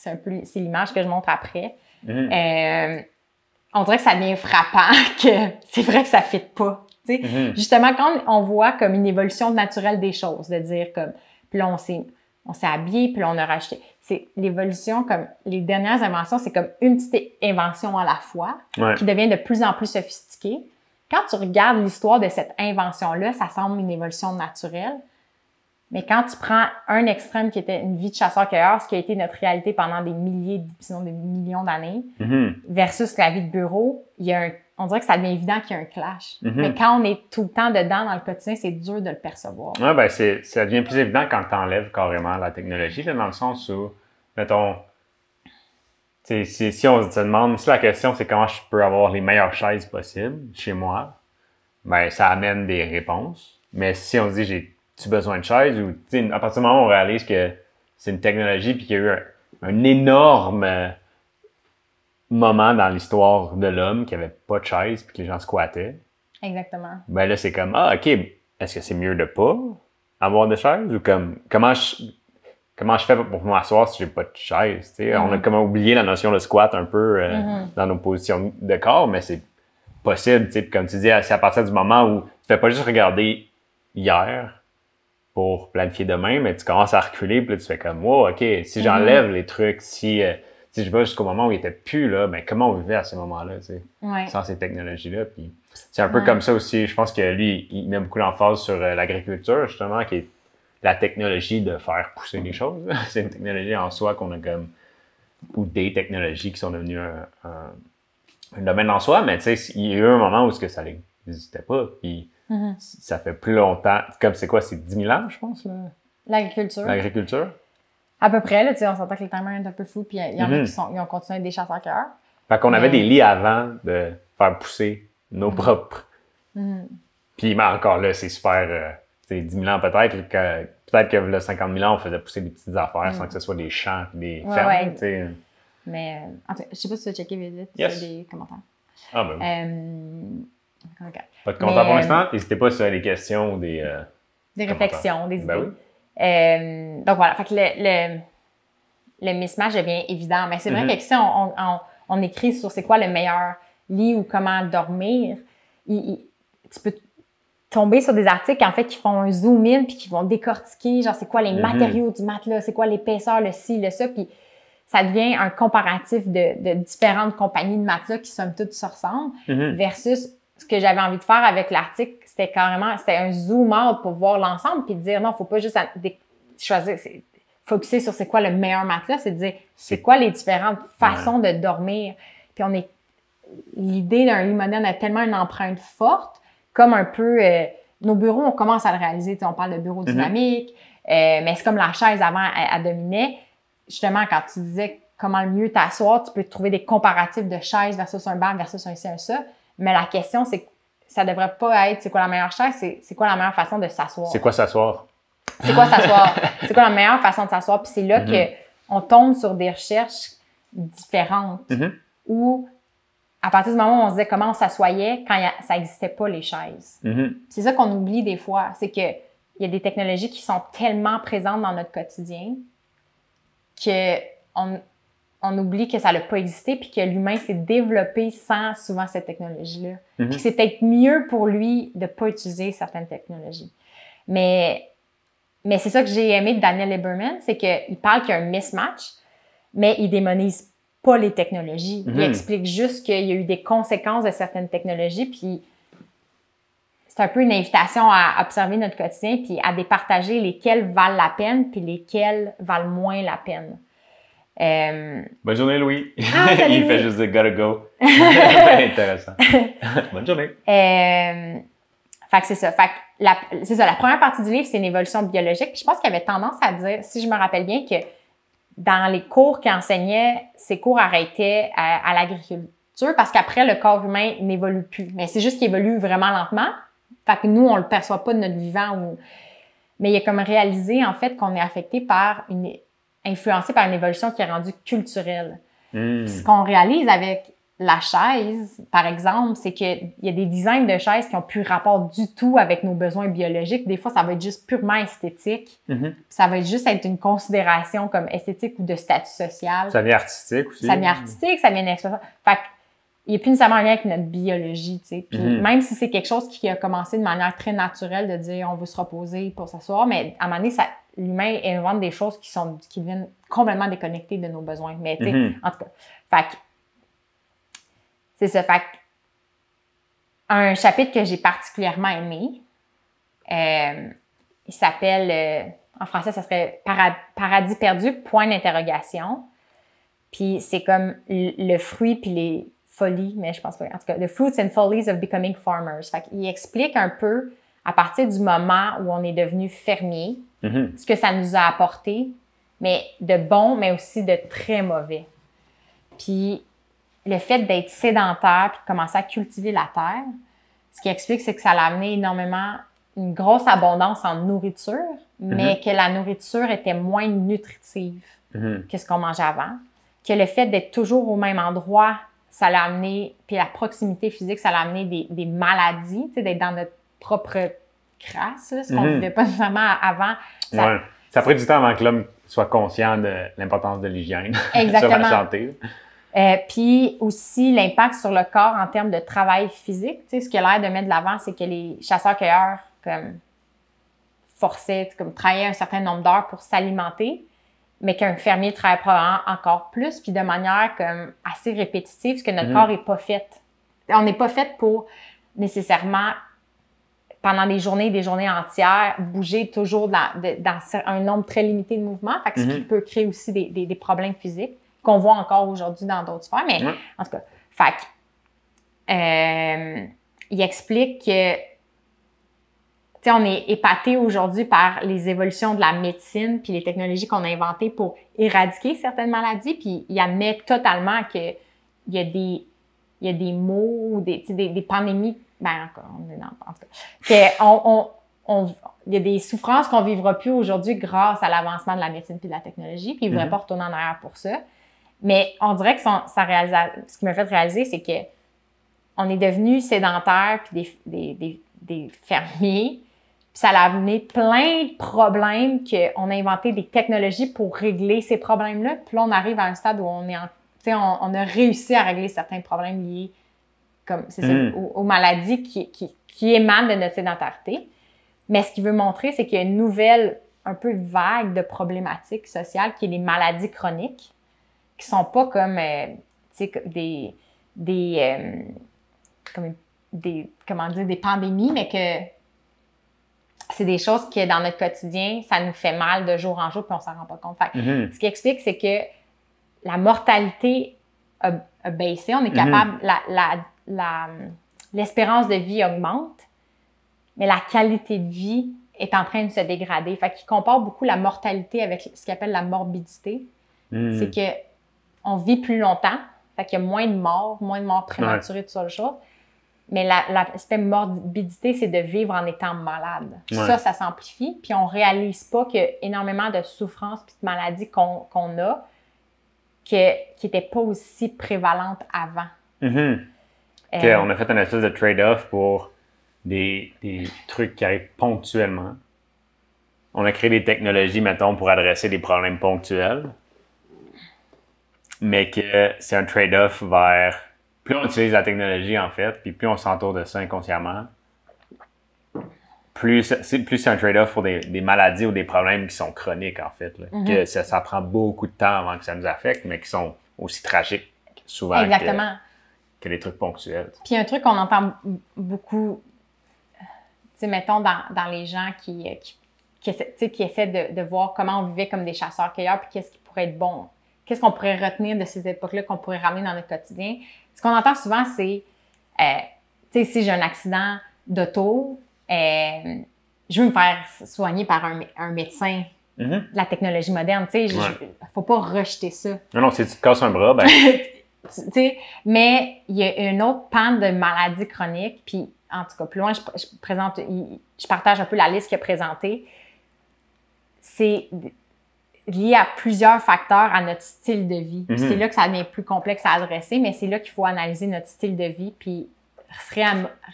c'est un peu, c'est l'image que je montre après. Mmh. Euh, on dirait que ça devient frappant, que c'est vrai que ça ne fit pas. Mmh. Justement, quand on voit comme une évolution naturelle des choses, de dire comme, puis là, on s'est, on s'est habillé, puis là, on a racheté. C'est l'évolution, comme les dernières inventions, c'est comme une petite invention à la fois, ouais. qui devient de plus en plus sophistiquée. Quand tu regardes l'histoire de cette invention-là, ça semble une évolution naturelle. Mais quand tu prends un extrême qui était une vie de chasseur-cueilleur, ce qui a été notre réalité pendant des milliers, sinon des millions d'années, mm-hmm. versus la vie de bureau, il y a un, on dirait que ça devient évident qu'il y a un clash. Mm-hmm. Mais quand on est tout le temps dedans, dans le quotidien, c'est dur de le percevoir. Oui, bien, ça devient plus évident quand tu enlèves carrément la technologie, là, dans le sens où, mettons, si, si on se demande, si la question c'est comment je peux avoir les meilleures chaises possibles chez moi, bien, ça amène des réponses. Mais si on se dit, j'ai tu as besoin de chaises ou à partir du moment où on réalise que c'est une technologie puis qu'il y a eu un, un énorme moment dans l'histoire de l'homme qui avait pas de chaise puis que les gens squattaient. Exactement. Ben là, c'est comme, ah, OK, est-ce que c'est mieux de pas avoir de chaise ou comme, comment je, comment je fais pour m'asseoir si j'ai pas de chaise? Mm-hmm. On a comme oublié la notion de squat un peu euh, mm-hmm. dans nos positions de corps, mais c'est possible. Puis comme tu dis, c'est à partir du moment où tu fais pas juste regarder hier pour planifier demain, mais tu commences à reculer, puis là, tu fais comme, wow, OK, si j'enlève mm-hmm. les trucs, si, euh, si je vais jusqu'au moment où il n'était plus là, ben comment on vivait à ce moment-là, tu sais, ouais. sans ces technologies-là. Puis c'est un peu ouais. comme ça aussi, je pense que lui, il met beaucoup l'emphase sur euh, l'agriculture, justement, qui est la technologie de faire pousser les choses. C'est une technologie en soi qu'on a comme, ou des technologies qui sont devenues un, un, un domaine en soi, mais tu sais, il y a eu un moment où ce que ça n'existait pas, puis mm-hmm. ça fait plus longtemps. Comme c'est quoi, c'est dix mille ans, je pense, là? L'agriculture. L'agriculture. À peu près, là, tu sais, on s'entend que les temps est un peu fou, puis il y en mm-hmm. a qui sont, ils ont continué à être des chasseurs-cueilleurs. Fait qu'on mais... avait des lits avant de faire pousser nos mm-hmm. propres. Mm-hmm. Puis mais encore là, c'est super, euh, c'est dix mille ans peut-être, que, peut-être que là, cinquante mille ans, on faisait pousser des petites affaires mm-hmm. sans que ce soit des champs, des ouais, fermes, ouais. tu sais. Mais, en tout cas, je sais pas si tu veux checker vite, yes. sur des commentaires. Ah ben oui. Euh... Okay. Pas de commentaires pour l'instant. N'hésitez pas sur les questions ou des... Euh, des réflexions, des idées. Ben oui. euh, donc voilà, fait que le, le, le mismatch devient évident. Mais c'est vrai mm-hmm. que si on, on, on, on écrit sur c'est quoi le meilleur lit ou comment dormir, il, il, tu peux tomber sur des articles en fait qui font un zoom in puis qui vont décortiquer, genre c'est quoi les mm-hmm. matériaux du matelas, c'est quoi l'épaisseur, le ci, le ça, puis ça devient un comparatif de, de différentes compagnies de matelas qui somme toute se ressemblent mm-hmm. versus... Ce que j'avais envie de faire avec l'article, c'était carrément, c'était un zoom out pour voir l'ensemble puis de dire non, faut pas juste choisir, c'est focusser sur c'est quoi le meilleur matelas, c'est de dire c'est quoi les différentes façons ouais. de dormir. Puis on est, l'idée d'un lit moderne a tellement une empreinte forte, comme un peu, euh, nos bureaux, on commence à le réaliser, tu sais, on parle de bureau dynamique, mm-hmm. euh, mais c'est comme la chaise avant, elle, elle dominait. Justement, quand tu disais comment le mieux t'asseoir, tu peux trouver des comparatifs de chaise versus un banc versus un ci, un ça, mais la question, c'est que ça ne devrait pas être c'est quoi la meilleure chaise, c'est, c'est quoi la meilleure façon de s'asseoir. C'est quoi s'asseoir? C'est quoi s'asseoir? C'est quoi la meilleure façon de s'asseoir? Puis c'est là mm-hmm. qu'on tombe sur des recherches différentes mm-hmm. où, à partir du moment où on se disait comment on s'assoyait quand a, ça n'existait pas les chaises. Mm-hmm. C'est ça qu'on oublie des fois, c'est qu'il y a des technologies qui sont tellement présentes dans notre quotidien qu'on on oublie que ça n'a pas existé puis que l'humain s'est développé sans souvent cette technologie-là. Mm-hmm. Puis c'est peut-être mieux pour lui de ne pas utiliser certaines technologies. Mais... Mais c'est ça que j'ai aimé de Daniel Lieberman, c'est qu'il parle qu'il y a un mismatch, mais il démonise pas les technologies. Mmh. Il explique juste qu'il y a eu des conséquences de certaines technologies, puis c'est un peu une invitation à observer notre quotidien, puis à départager lesquelles valent la peine, puis lesquelles valent moins la peine. Euh... Bonne journée, Louis! Ah, salut, il Louis. Fait juste « gotta go ». C'est intéressant. Bonne journée! Euh... Fait que c'est ça. Fait que la, c'est ça. La première partie du livre, c'est une évolution biologique. Puis je pense qu'il avait tendance à dire, si je me rappelle bien, que dans les cours qu'il enseignait, ces cours arrêtaient à, à l'agriculture parce qu'après, le corps humain n'évolue plus. Mais c'est juste qu'il évolue vraiment lentement. Fait que nous, on le perçoit pas de notre vivant. Ou... Mais il a comme réalisé, en fait, qu'on est affecté par une... influencé par une évolution qui est rendue culturelle. Mmh. Puis ce qu'on réalise avec... la chaise, par exemple, c'est qu'il y a des designs de chaises qui n'ont plus rapport du tout avec nos besoins biologiques. Des fois, ça va être juste purement esthétique. Mm-hmm. Ça va être juste être une considération comme esthétique ou de statut social. Ça devient artistique aussi. Ça devient artistique, ça devient une expression. Fait qu'il n'y a plus nécessairement un lien avec notre biologie, tu sais. Puis mm-hmm. même si c'est quelque chose qui a commencé de manière très naturelle de dire on veut se reposer pour s'asseoir, mais à un moment donné, ça, l'humain invente des choses qui, sont, qui deviennent complètement déconnectées de nos besoins. Mais tu sais, mm-hmm. en tout cas, fait que c'est ça, fait un chapitre que j'ai particulièrement aimé, euh, il s'appelle, euh, en français, ça serait para- Paradis perdu, point d'interrogation. Puis c'est comme le, le fruit puis les folies, mais je pense pas, en tout cas, The Fruits and Follies of Becoming Farmers. Fait qu'il explique un peu, à partir du moment où on est devenu fermier, mm-hmm. ce que ça nous a apporté, mais de bon, mais aussi de très mauvais. Puis, le fait d'être sédentaire puis de commencer à cultiver la terre, ce qui explique, c'est que ça l'a amené énormément, une grosse abondance en nourriture, mais mm-hmm. que la nourriture était moins nutritive mm-hmm. que ce qu'on mangeait avant. Que le fait d'être toujours au même endroit, ça l'a amené, puis la proximité physique, ça l'a amené des, des maladies, tu sais, d'être dans notre propre crasse, là, ce qu'on ne mm-hmm. vivait pas nécessairement avant. Ça, ouais. ça a pris du temps avant que l'homme soit conscient de l'importance de l'hygiène sur la santé. Euh, puis aussi l'impact sur le corps en termes de travail physique. Tu sais, ce qu'il a l'air de mettre de l'avant, c'est que les chasseurs-cueilleurs comme, forçaient, comme, travaillaient un certain nombre d'heures pour s'alimenter, mais qu'un fermier travaille probablement encore plus, puis de manière comme, assez répétitive, parce que notre mmh. corps n'est pas fait. On n'est pas fait pour nécessairement, pendant des journées des journées entières, bouger toujours dans, de, dans un nombre très limité de mouvements, fait que mmh. ce qui peut créer aussi des, des, des problèmes physiques. Qu'on voit encore aujourd'hui dans d'autres sphères, mais ouais. en tout cas, fait euh, il explique que, tu sais, on est épaté aujourd'hui par les évolutions de la médecine puis les technologies qu'on a inventées pour éradiquer certaines maladies, puis il admet totalement qu'il y a des, il y a des maux ou des, des, des pandémies, ben encore, on est dans en tout cas, qu'on, on, on, il y a des souffrances qu'on ne vivra plus aujourd'hui grâce à l'avancement de la médecine puis de la technologie, puis il ne voudrait mm-hmm. pas retourner en arrière pour ça. Mais on dirait que son, sa réalisa- ce qui m'a fait réaliser, c'est qu'on est devenu sédentaire puis des, des, des, des fermiers. Puis ça a amené plein de problèmes qu'on a inventé des technologies pour régler ces problèmes-là. Puis là, on arrive à un stade où on est en, on, on a réussi à régler certains problèmes liés comme, c'est mmh. ça, aux, aux maladies qui, qui, qui émanent de notre sédentarité. Mais ce qu'il veut montrer, c'est qu'il y a une nouvelle, un peu vague de problématiques sociales qui est les maladies chroniques. Qui sont pas comme euh, des des euh, comme des comment dire des pandémies, mais que c'est des choses que dans notre quotidien, ça nous fait mal de jour en jour puis on s'en rend pas compte. Fait, mm-hmm. Ce qui explique, c'est que la mortalité a, a baissé. On est capable, mm-hmm. la, la, la, l'espérance de vie augmente, mais la qualité de vie est en train de se dégrader. Fait qu'il compare beaucoup la mortalité avec ce qu'il appelle la morbidité. Mm. C'est que on vit plus longtemps, fait qu'il y a moins de morts, moins de morts prématurées, ouais. tout ça, le chose. Mais l'aspect la, morbidité, c'est de vivre en étant malade. Ouais. Ça, ça s'amplifie, puis on réalise pas qu'il y a énormément de souffrances puis de maladies qu'on qu'on a que, qui n'étaient pas aussi prévalentes avant. Mm-hmm. euh, okay, on a fait une espèce de trade-off pour des, des trucs qui arrivent ponctuellement. On a créé des technologies, mettons, pour adresser des problèmes ponctuels. Mais que c'est un trade-off vers... Plus on utilise la technologie, en fait, puis plus on s'entoure de ça inconsciemment, plus c'est un trade-off pour des, des maladies ou des problèmes qui sont chroniques, en fait. Là, mm-hmm. que ça, ça prend beaucoup de temps avant que ça nous affecte, mais qui sont aussi tragiques, souvent, Exactement. Que, que les trucs ponctuels. Puis un truc qu'on entend beaucoup, tu sais, mettons, dans, dans les gens qui, qui, qui, essaient, qui essaient de, de voir comment on vivait comme des chasseurs-cueilleurs, puis qu'est-ce qui pourrait être bon. Qu'est-ce qu'on pourrait retenir de ces époques-là qu'on pourrait ramener dans notre quotidien? Ce qu'on entend souvent, c'est, euh, tu sais, si j'ai un accident d'auto, euh, je veux me faire soigner par un, un médecin. Mm-hmm. La technologie moderne, tu sais, il ouais. ne faut pas rejeter ça. Non, non, si tu te casses un bras, ben... tu sais, mais il y a une autre panne de maladies chroniques, puis en tout cas, plus loin, je, je, présente, je partage un peu la liste qu'il a présentée. C'est... lié à plusieurs facteurs à notre style de vie. Mm-hmm. C'est là que ça devient plus complexe à adresser, mais c'est là qu'il faut analyser notre style de vie puis se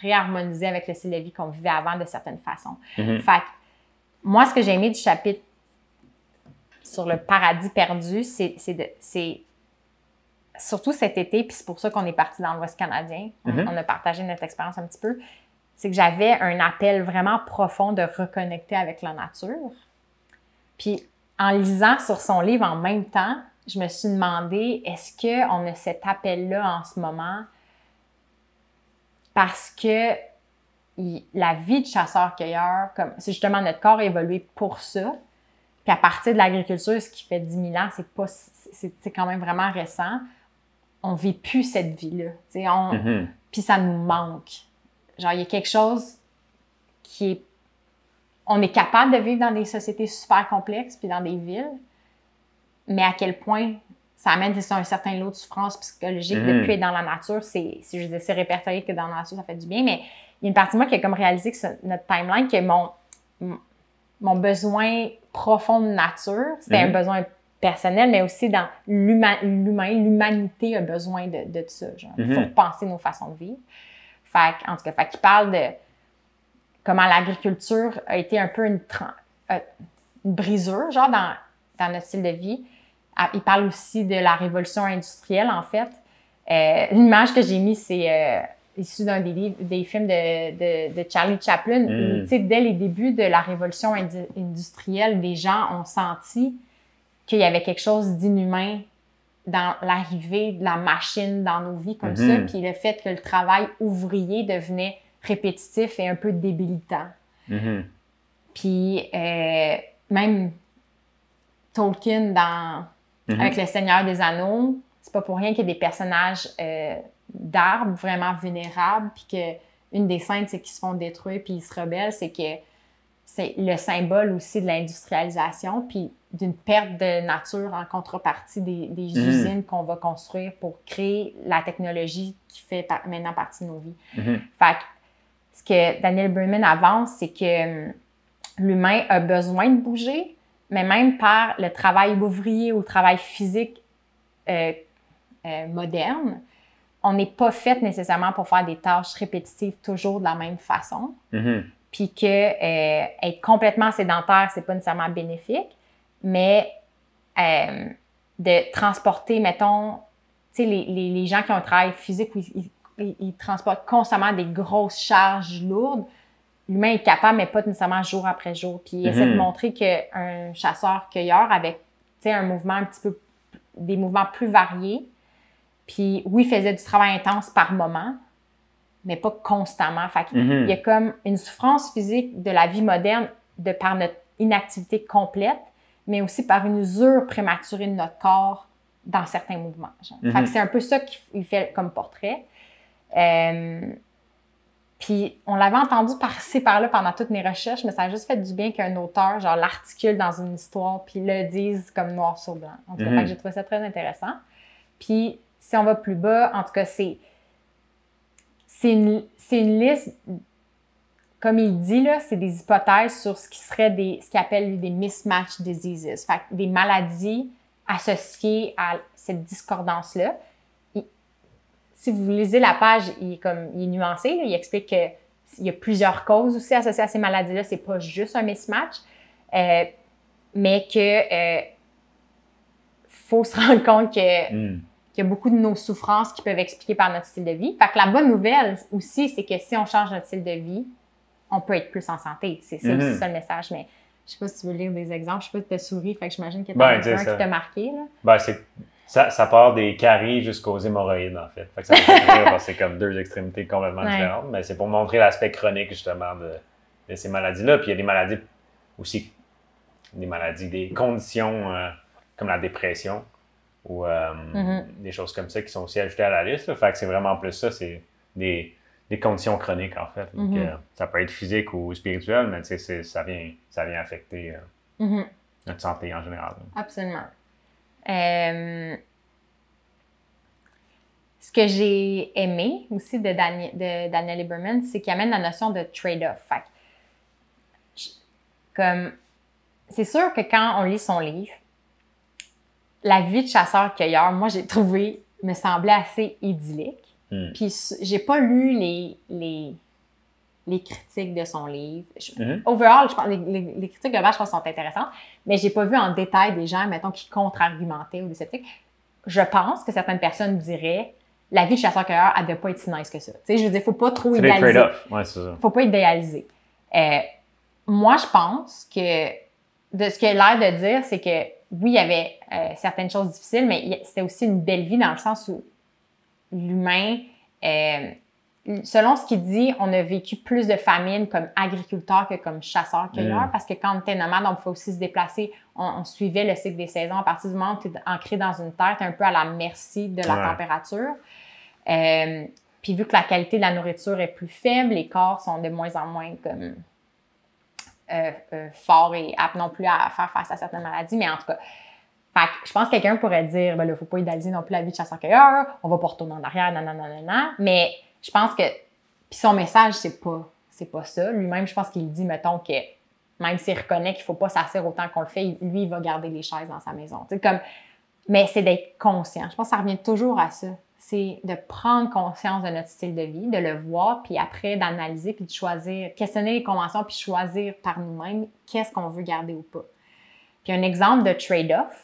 réharmoniser avec le style de vie qu'on vivait avant de certaines façons. Mm-hmm. Fait que, moi, ce que j'ai aimé du chapitre sur le paradis perdu, c'est surtout cet été, puis c'est pour ça qu'on est parti dans l'Ouest canadien. Mm-hmm. On a partagé notre expérience un petit peu. C'est que j'avais un appel vraiment profond de reconnecter avec la nature. Puis, en lisant sur son livre en même temps, je me suis demandé, est-ce qu'on a cet appel-là en ce moment parce que il, la vie de chasseur-cueilleur, c'est justement notre corps a évolué pour ça. Puis à partir de l'agriculture, ce qui fait dix mille ans, c'est quand même vraiment récent. On ne vit plus cette vie-là. Mm-hmm. Puis ça nous manque. Genre, il y a quelque chose qui est... On est capable de vivre dans des sociétés super complexes puis dans des villes, mais à quel point ça amène un certain lot de souffrance psychologique mmh. de plus être dans la nature. C'est, si je dis, c'est répertorié que dans la nature, ça fait du bien, mais il y a une partie de moi qui a comme réalisé que notre timeline, que mon, mon besoin profond de nature, c'était mmh. un besoin personnel, mais aussi dans l'humain, l'humanité a besoin de, de ça, genre, mmh. pour penser nos façons de vivre. Fait, en tout cas, fait qu'il parle de comment l'agriculture a été un peu une, une brisure, genre, dans, dans notre style de vie. Il parle aussi de la révolution industrielle, en fait. Euh, L'image que j'ai mise, c'est euh, issue d'un des livres, des films de, de, de Charlie Chaplin. Mm. Tu sais, dès les débuts de la révolution indu industrielle, les gens ont senti qu'il y avait quelque chose d'inhumain dans l'arrivée de la machine dans nos vies, comme mm-hmm. ça. Puis le fait que le travail ouvrier devenait répétitif et un peu débilitant. Mm-hmm. Puis, euh, même Tolkien, dans, mm-hmm. avec Le Seigneur des Anneaux, c'est pas pour rien qu'il y a des personnages euh, d'arbres vraiment vulnérables, puis qu'une des scènes, c'est qu'ils se font détruire puis ils se rebellent, c'est que c'est le symbole aussi de l'industrialisation puis d'une perte de nature en contrepartie des, des mm-hmm. usines qu'on va construire pour créer la technologie qui fait par, maintenant partie de nos vies. Mm-hmm. Fait que, ce que Daniel Lieberman avance, c'est que l'humain a besoin de bouger, mais même par le travail ouvrier ou le travail physique euh, euh, moderne, on n'est pas fait nécessairement pour faire des tâches répétitives toujours de la même façon. Mm-hmm. Puis que euh, être complètement sédentaire, c'est pas nécessairement bénéfique, mais euh, de transporter, mettons, tu sais, les, les, les gens qui ont un travail physique où ils, Ils, ils transportent constamment des grosses charges lourdes. L'humain est capable, mais pas nécessairement jour après jour. Puis il mm-hmm. essaie de montrer qu'un chasseur-cueilleur avec un mouvement un petit peu, des mouvements plus variés, puis oui, il faisait du travail intense par moment, mais pas constamment. Fait qu'il mm-hmm. y a comme une souffrance physique de la vie moderne de par notre inactivité complète, mais aussi par une usure prématurée de notre corps dans certains mouvements. Mm-hmm. Fait que c'est un peu ça qu'il fait comme portrait. Euh, Puis on l'avait entendu par-ci, par-là pendant toutes mes recherches, mais ça a juste fait du bien qu'un auteur, genre, l'articule dans une histoire puis le dise comme noir sur blanc. En tout cas, mm-hmm. j'ai trouvé ça très intéressant. Puis si on va plus bas, en tout cas, c'est c'est une, c'est une liste, comme il dit, là, c'est des hypothèses sur ce qui serait des, ce qu'il appelle des mismatch diseases, fait des maladies associées à cette discordance-là. Si vous lisez la page, il est, comme, il est nuancé. Là. Il explique qu'il y a plusieurs causes aussi associées à ces maladies-là. C'est pas juste un mismatch. Euh, mais qu'il euh, faut se rendre compte que, mm. qu'il y a beaucoup de nos souffrances qui peuvent expliquer par notre style de vie. Fait que la bonne nouvelle aussi, c'est que si on change notre style de vie, on peut être plus en santé. C'est, c'est mm-hmm. aussi ça le message. Mais je sais pas si tu veux lire des exemples. Je sais pas si tu as souri. Fait que j'imagine qu'il y a quelqu'un qui t'a marqué. Là. Ben, c'est... Ça, ça part des caries jusqu'aux hémorroïdes, en fait. Fait que ça me fait rire parce que c'est comme deux extrémités complètement ouais. différentes. Mais c'est pour montrer l'aspect chronique, justement, de, de ces maladies-là. Puis il y a des maladies aussi, des maladies, des conditions euh, comme la dépression ou euh, mm-hmm. des choses comme ça qui sont aussi ajoutées à la liste. Là. Fait que c'est vraiment plus ça, c'est des, des conditions chroniques, en fait. Donc, mm-hmm. euh, ça peut être physique ou spirituel, mais tu sais, ça vient, ça vient affecter euh, mm-hmm. notre santé en général. Là. Absolument. Euh, ce que j'ai aimé aussi de, Dan- de Daniel Lieberman, c'est qu'il amène la notion de trade-off. Fait que, je, comme, c'est sûr que quand on lit son livre, la vie de chasseur-cueilleur, moi, j'ai trouvé, me semblait assez idyllique. Mm. Puis, j'ai pas lu les, les, les critiques de son livre. Je, mm-hmm. Overall, je pense, les, les, les critiques de base, je pense, sont intéressantes. Mais j'ai pas vu en détail des gens, mettons, qui contre-argumentaient ou des sceptiques. Je pense que certaines personnes diraient la vie de chasseur-cueilleur, elle ne doit pas être si nice que ça. Tu sais, je veux dire, il ne faut pas trop idéaliser. C'est des trade-offs. Ouais, c'est ça. Faut pas idéaliser. Euh, moi, je pense que de ce qu'il a l'air de dire, c'est que oui, il y avait euh, certaines choses difficiles, mais c'était aussi une belle vie dans le sens où l'humain, euh, selon ce qu'il dit, on a vécu plus de famines comme agriculteur que comme chasseur-cueilleur, mmh. parce que quand on était nomade, on pouvait aussi se déplacer. On, on suivait le cycle des saisons. À partir du moment où tu es ancré dans une terre, tu es un peu à la merci de la ouais. température. Euh, puis vu que la qualité de la nourriture est plus faible, les corps sont de moins en moins comme euh, euh, forts et aptes non plus à faire face à certaines maladies. Mais en tout cas, fait que je pense que quelqu'un pourrait dire « Ben là, il ne faut pas idéaliser non plus la vie de chasseur-cueilleur. On va pas retourner en arrière, nanana, nanana. » Mais je pense que, puis son message, c'est pas, c'est pas ça. Lui-même, je pense qu'il dit, mettons, que même s'il reconnaît qu'il faut pas s'asseoir autant qu'on le fait, lui, il va garder les chaises dans sa maison. T'sais, comme, mais c'est d'être conscient. Je pense que ça revient toujours à ça. C'est de prendre conscience de notre style de vie, de le voir, puis après d'analyser, puis de choisir, questionner les conventions, puis choisir par nous-mêmes qu'est-ce qu'on veut garder ou pas. Puis un exemple de trade-off.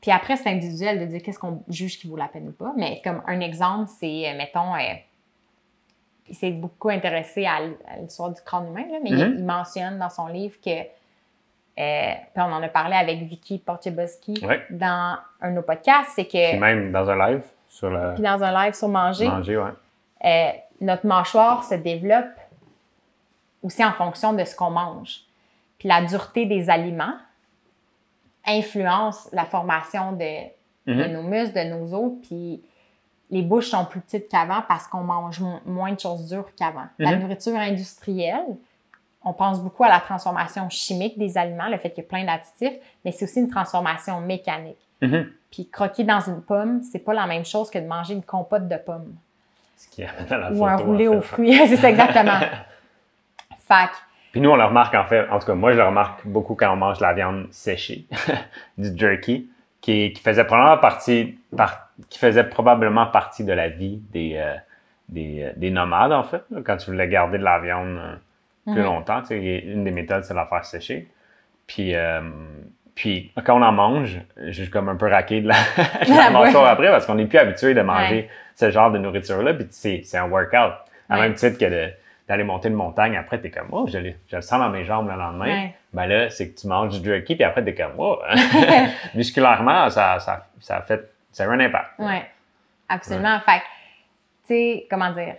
Puis après, c'est individuel de dire qu'est-ce qu'on juge qui vaut la peine ou pas. Mais comme un exemple, c'est, mettons, euh, il s'est beaucoup intéressé à l'histoire du crâne humain, là, mais mm-hmm. il, il mentionne dans son livre que, euh, puis on en a parlé avec Vicky Portie-Boski ouais. dans un de nos podcasts, c'est que... Puis même dans un live sur le... Puis dans un live sur manger. Manger, ouais. Euh, notre mâchoire se développe aussi en fonction de ce qu'on mange. Puis la dureté des aliments influence la formation de, mm-hmm. de nos muscles, de nos os, puis les bouches sont plus petites qu'avant parce qu'on mange m- moins de choses dures qu'avant. Mm-hmm. La nourriture industrielle, on pense beaucoup à la transformation chimique des aliments, le fait qu'il y a plein d'additifs, mais c'est aussi une transformation mécanique. Mm-hmm. Puis croquer dans une pomme, c'est pas la même chose que de manger une compote de pommes. Ce qui amène à la photo, ou un roulé en fait, aux fruits, c'est ça exactement. Fac. Puis nous, on le remarque en fait, en tout cas moi je le remarque beaucoup quand on mange de la viande séchée, du jerky, qui, qui, faisait probablement partie, par, qui faisait probablement partie de la vie des, euh, des, des nomades en fait, là, quand tu voulais garder de la viande euh, plus mm-hmm. longtemps. Tu sais, une des méthodes, c'est de la faire sécher. Puis, euh, puis quand on en mange, j'ai comme un peu raqué de la, de la mâchoire après parce qu'on n'est plus habitué de manger ouais. ce genre de nourriture-là. Puis c'est, c'est un workout, à ouais. même titre que de... d'aller monter une montagne, après t'es comme « Oh, je, je le sens dans mes jambes le lendemain. Ouais. » Ben là, c'est que tu manges du jerky, puis après t'es comme « Oh! » Musculairement, ça, ça, ça, fait, ça a eu un impact. Oui, absolument. Ouais. Fait tu sais, comment dire,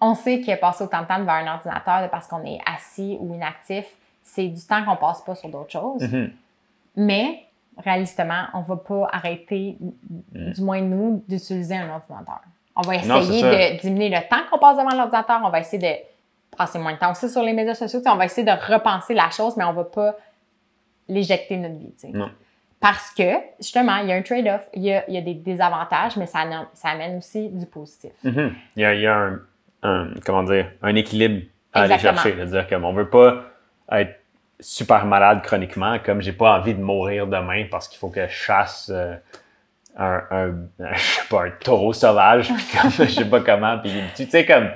on sait qu'il a passé autant de temps devant un ordinateur parce qu'on est assis ou inactif. C'est du temps qu'on passe pas sur d'autres choses. Mm-hmm. Mais, réalistement, on va pas arrêter, mm. du moins nous, d'utiliser un ordinateur. On va essayer non, de diminuer le temps qu'on passe devant l'ordinateur. On va essayer de passer moins de temps aussi sur les médias sociaux. On va essayer de repenser la chose, mais on va pas l'éjecter de notre vie. T'sais. Non. Parce que, justement, il y a un trade-off. Il y a, il y a des désavantages, mais ça, ça amène aussi du positif. Mm-hmm. Il y a, il y a un, un, comment dire, un équilibre à Exactement. aller chercher. C'est-à-dire qu'on veut pas être super malade chroniquement, comme j'ai pas envie de mourir demain parce qu'il faut que je chasse euh, un, un, un, je sais pas, un taureau sauvage, puis comme, je sais pas comment, puis tu sais, comme,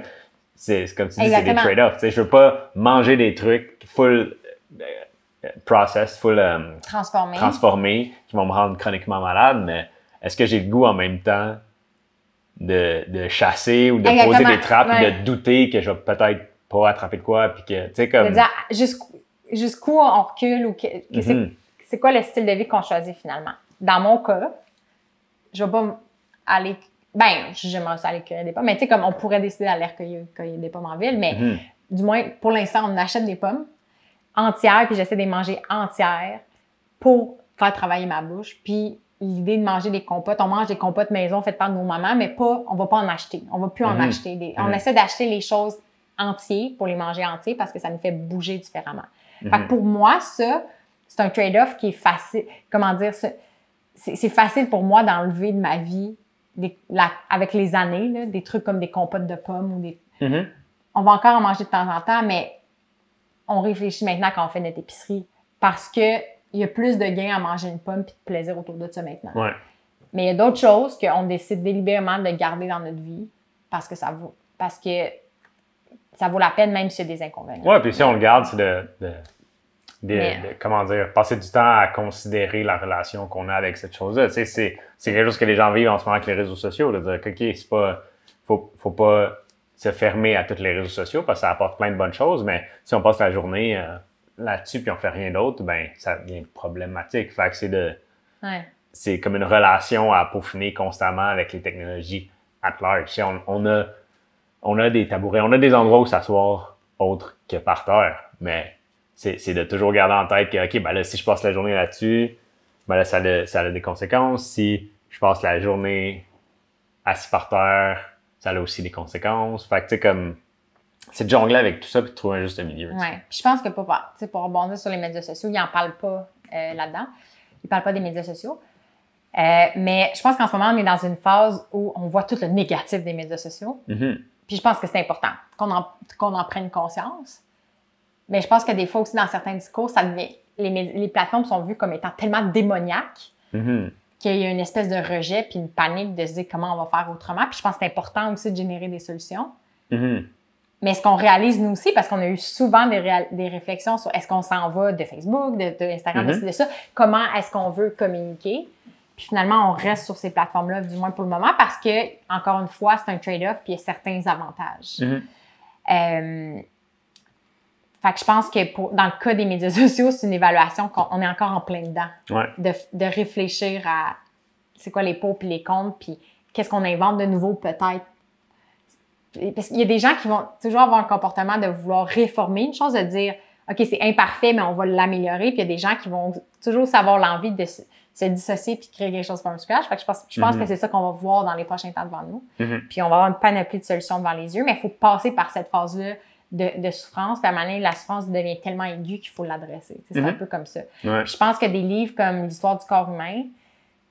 c'est comme tu dis, c'est des trade-offs, tu sais, je veux pas manger des trucs full euh, process, full euh, transformé. transformé, qui vont me rendre chroniquement malade, mais est-ce que j'ai le goût en même temps de, de chasser ou de Exactement. poser des trappes, ouais. de douter que je vais peut-être pas attraper de quoi, puis que, tu sais, comme... Jusqu'où jusqu'où on recule ou que, que mm-hmm. c'est quoi le style de vie qu'on choisit finalement? Dans mon cas, je vais pas aller... Ben, j'aimerais ça aller cueillir des pommes, mais tu sais, comme on pourrait décider d'aller cueillir, cueillir des pommes en ville, mais mm-hmm. du moins, pour l'instant, on achète des pommes entières, puis j'essaie de les manger entières pour faire travailler ma bouche, puis l'idée de manger des compotes, on mange des compotes maison faites par nos mamans, mais pas, on va pas en acheter, on va plus mm-hmm. en acheter. Des, on mm-hmm. essaie d'acheter les choses entières pour les manger entières parce que ça nous fait bouger différemment. Mm-hmm. Fait que pour moi, ça, c'est un trade-off qui est facile. Comment dire, c'est, c'est facile pour moi d'enlever de ma vie, des, la, avec les années, là, des trucs comme des compotes de pommes ou des. Mm-hmm. On va encore en manger de temps en temps, mais on réfléchit maintenant quand on fait notre épicerie parce qu'il y a plus de gain à manger une pomme et de plaisir autour de ça maintenant. Ouais. Mais il y a d'autres choses qu'on décide délibérément de garder dans notre vie parce que ça vaut. Parce que ça vaut la peine, même s'il y a des inconvénients. Oui, puis si on le garde, c'est de, de, de, yeah. de, comment dire, passer du temps à considérer la relation qu'on a avec cette chose-là. Tu sais, c'est, c'est quelque chose que les gens vivent en ce moment avec les réseaux sociaux, de dire que, OK, c'est pas, faut, faut pas se fermer à tous les réseaux sociaux parce que ça apporte plein de bonnes choses, mais si on passe la journée euh, là-dessus puis on fait rien d'autre, ben ça devient problématique. Fait que c'est de, ouais. c'est comme une relation à peaufiner constamment avec les technologies at large. Tu sais, on, on a... On a des tabourets, on a des endroits où s'asseoir autres que par terre, mais c'est, c'est de toujours garder en tête que, OK, ben là, si je passe la journée là-dessus, ben là, ça a, ça a des conséquences. Si je passe la journée assis par terre, ça a aussi des conséquences. Fait que, tu sais, comme, c'est de jongler avec tout ça puis de trouver un juste milieu. Oui, je pense que pour, pour rebondir sur les médias sociaux, ils n'en parlent pas euh, là-dedans. Ils ne parlent pas des médias sociaux. Euh, mais je pense qu'en ce moment, on est dans une phase où on voit tout le négatif des médias sociaux. Mm-hmm. Puis je pense que c'est important qu'on en, qu'on en prenne conscience. Mais je pense que des fois aussi, dans certains discours, ça devient, les, les plateformes sont vues comme étant tellement démoniaques mm-hmm. qu'il y a une espèce de rejet puis une panique de se dire comment on va faire autrement. Puis je pense que c'est important aussi de générer des solutions. Mm-hmm. Mais est-ce qu'on réalise nous aussi, parce qu'on a eu souvent des, réa- des réflexions sur est-ce qu'on s'en va de Facebook, de, de Instagram, mm-hmm. de ça, comment est-ce qu'on veut communiquer? Puis finalement, on reste sur ces plateformes-là, du moins pour le moment, parce que, encore une fois, c'est un trade-off puis il y a certains avantages. Mm-hmm. Euh, fait que je pense que pour, dans le cas des médias sociaux, c'est une évaluation qu'on est encore en plein dedans. Ouais. De, de réfléchir à c'est quoi les pour puis les contre, puis qu'est-ce qu'on invente de nouveau peut-être. Parce qu'il y a des gens qui vont toujours avoir le comportement de vouloir réformer une chose, de dire OK, c'est imparfait, mais on va l'améliorer. Puis il y a des gens qui vont toujours savoir l'envie de se dissocier puis créer quelque chose from scratch. Fait que je pense, je pense mm-hmm. que c'est ça qu'on va voir dans les prochains temps devant nous. Mm-hmm. Puis on va avoir une panoplie de solutions devant les yeux, mais il faut passer par cette phase-là de, de souffrance. Puis à un moment donné, la souffrance devient tellement aiguë qu'il faut l'adresser. C'est mm-hmm. un peu comme ça. Ouais. Puis je pense que des livres comme l'histoire du corps humain,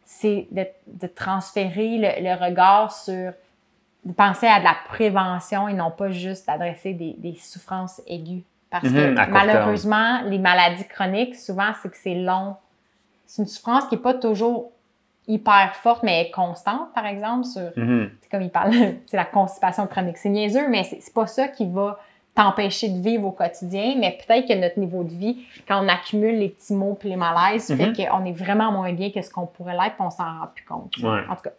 c'est de, de transférer le, le regard sur... de penser à de la prévention et non pas juste d'adresser des, des souffrances aiguës. Parce que mmh, malheureusement, les maladies chroniques, souvent, c'est que c'est long. C'est une souffrance qui n'est pas toujours hyper forte, mais constante, par exemple. Sur, mmh. c'est comme il parle, c'est la constipation chronique. C'est niaiseux, mais c'est, c'est pas ça qui va t'empêcher de vivre au quotidien. Mais peut-être que notre niveau de vie, quand on accumule les petits maux et les malaises, mmh. fait qu'on est vraiment moins bien que ce qu'on pourrait l'être et on s'en rend plus compte. Ouais. En tout cas.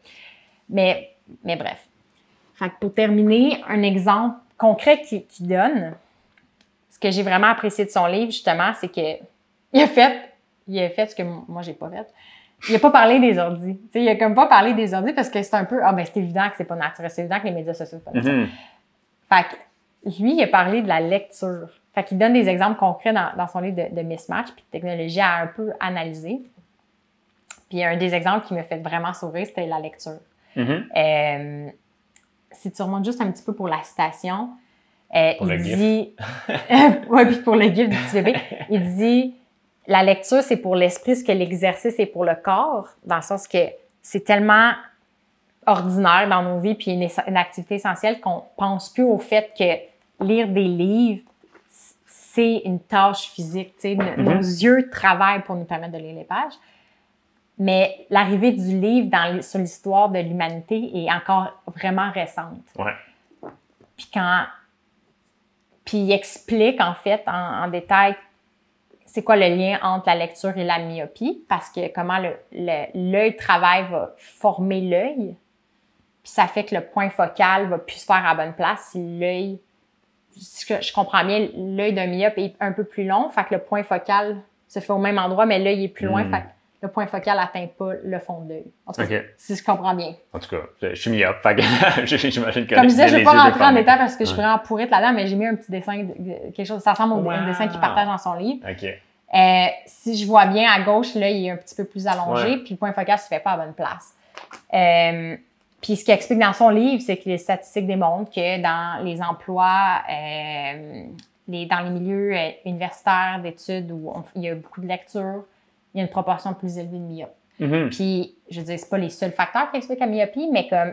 Mais, mais bref. Fait que pour terminer, un exemple concret qu'il qui donne... Ce que j'ai vraiment apprécié de son livre, justement, c'est qu'il a fait, il a fait ce que moi, j'ai pas fait. Il a pas parlé des ordi. T'sais, il a comme pas parlé des ordi parce que c'est un peu... Ah, ben c'est évident que c'est pas naturel. C'est évident que les médias sociaux c'est pas naturel. Mm-hmm. Fait que lui, il a parlé de la lecture. Fait qu'il donne des exemples concrets dans, dans son livre de, de mismatch puis de technologie à un peu analyser. Puis un des exemples qui me fait vraiment sourire, c'était la lecture. Mm-hmm. euh, si tu remontes juste un petit peu pour la citation... Euh, pour il dit... ouais, puis pour le gif du petit bébé. Il dit... La lecture, c'est pour l'esprit, ce que l'exercice est pour le corps, dans le sens que c'est tellement ordinaire dans nos vies, puis une, une activité essentielle qu'on ne pense plus au fait que lire des livres, c'est une tâche physique. T'sais, mm-hmm. Nos yeux travaillent pour nous permettre de lire les pages. Mais l'arrivée du livre dans, sur l'histoire de l'humanité est encore vraiment récente. Ouais. Puis quand... Puis il explique, en fait, en, en détail... C'est quoi le lien entre la lecture et la myopie? Parce que comment le, le, l'œil travaille va former l'œil, puis ça fait que le point focal va plus se faire à la bonne place. Si l'œil, je comprends bien, l'œil d'un myope est un peu plus long, fait que le point focal se fait au même endroit, mais l'œil est plus loin, mmh. fait que le point focal n'atteint pas le fond de l'œil. En tout cas, okay. si je comprends bien. En tout cas, je suis myope, fait que j'imagine que... Comme je disais, je ne vais pas rentrer en détail parce que je suis vraiment pourrite là-dedans, mais j'ai mis un petit dessin, de, quelque chose, ça ressemble wow. au un dessin qu'il partage dans son livre. Okay. Euh, si je vois bien, à gauche, là, il est un petit peu plus allongé, puis le point focal ne se fait pas à la bonne place. Euh, puis ce qu'il explique dans son livre, c'est que les statistiques démontrent que dans les emplois, euh, les, dans les milieux euh, universitaires d'études où on, il y a beaucoup de lecture, il y a une proportion plus élevée de myopes. Mm-hmm. Puis, je veux dire, c'est pas les seuls facteurs qui expliquent la myopie, mais comme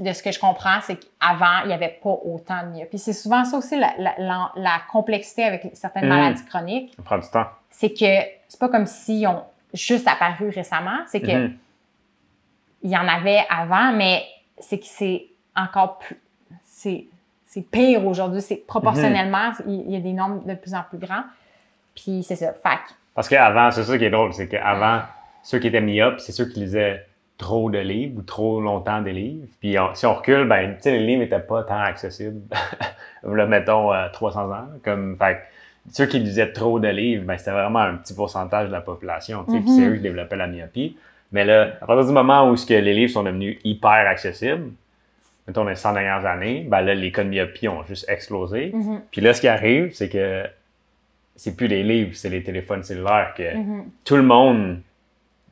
de ce que je comprends, c'est qu'avant, il n'y avait pas autant de myopie. C'est souvent ça aussi, la, la, la, la complexité avec certaines mmh. maladies chroniques. Ça prend du temps. C'est que c'est pas comme s'ils ont juste apparu récemment. C'est que mmh. il y en avait avant, mais c'est que c'est encore plus... C'est, c'est pire aujourd'hui. C'est proportionnellement, mmh. il y a des nombres de plus en plus grands. Puis c'est ça, fac. Parce qu'avant, c'est ça qui est drôle, c'est qu'avant, ceux qui étaient myopes, c'est ceux qui lisaient trop de livres ou trop longtemps des livres. Puis on, si on recule, ben, tu sais, les livres n'étaient pas tant accessibles, là, mettons, euh, trois cents ans. Comme, fait, ceux qui lisaient trop de livres, ben, c'était vraiment un petit pourcentage de la population, tu sais, mm-hmm. puis c'est eux qui développaient la myopie. Mais là, à partir du moment où que les livres sont devenus hyper accessibles, mettons, dans les cent dernières années, ben là, les cas de myopie ont juste explosé. Mm-hmm. Puis là, ce qui arrive, c'est que c'est plus les livres, c'est les téléphones cellulaires que mm-hmm. tout le monde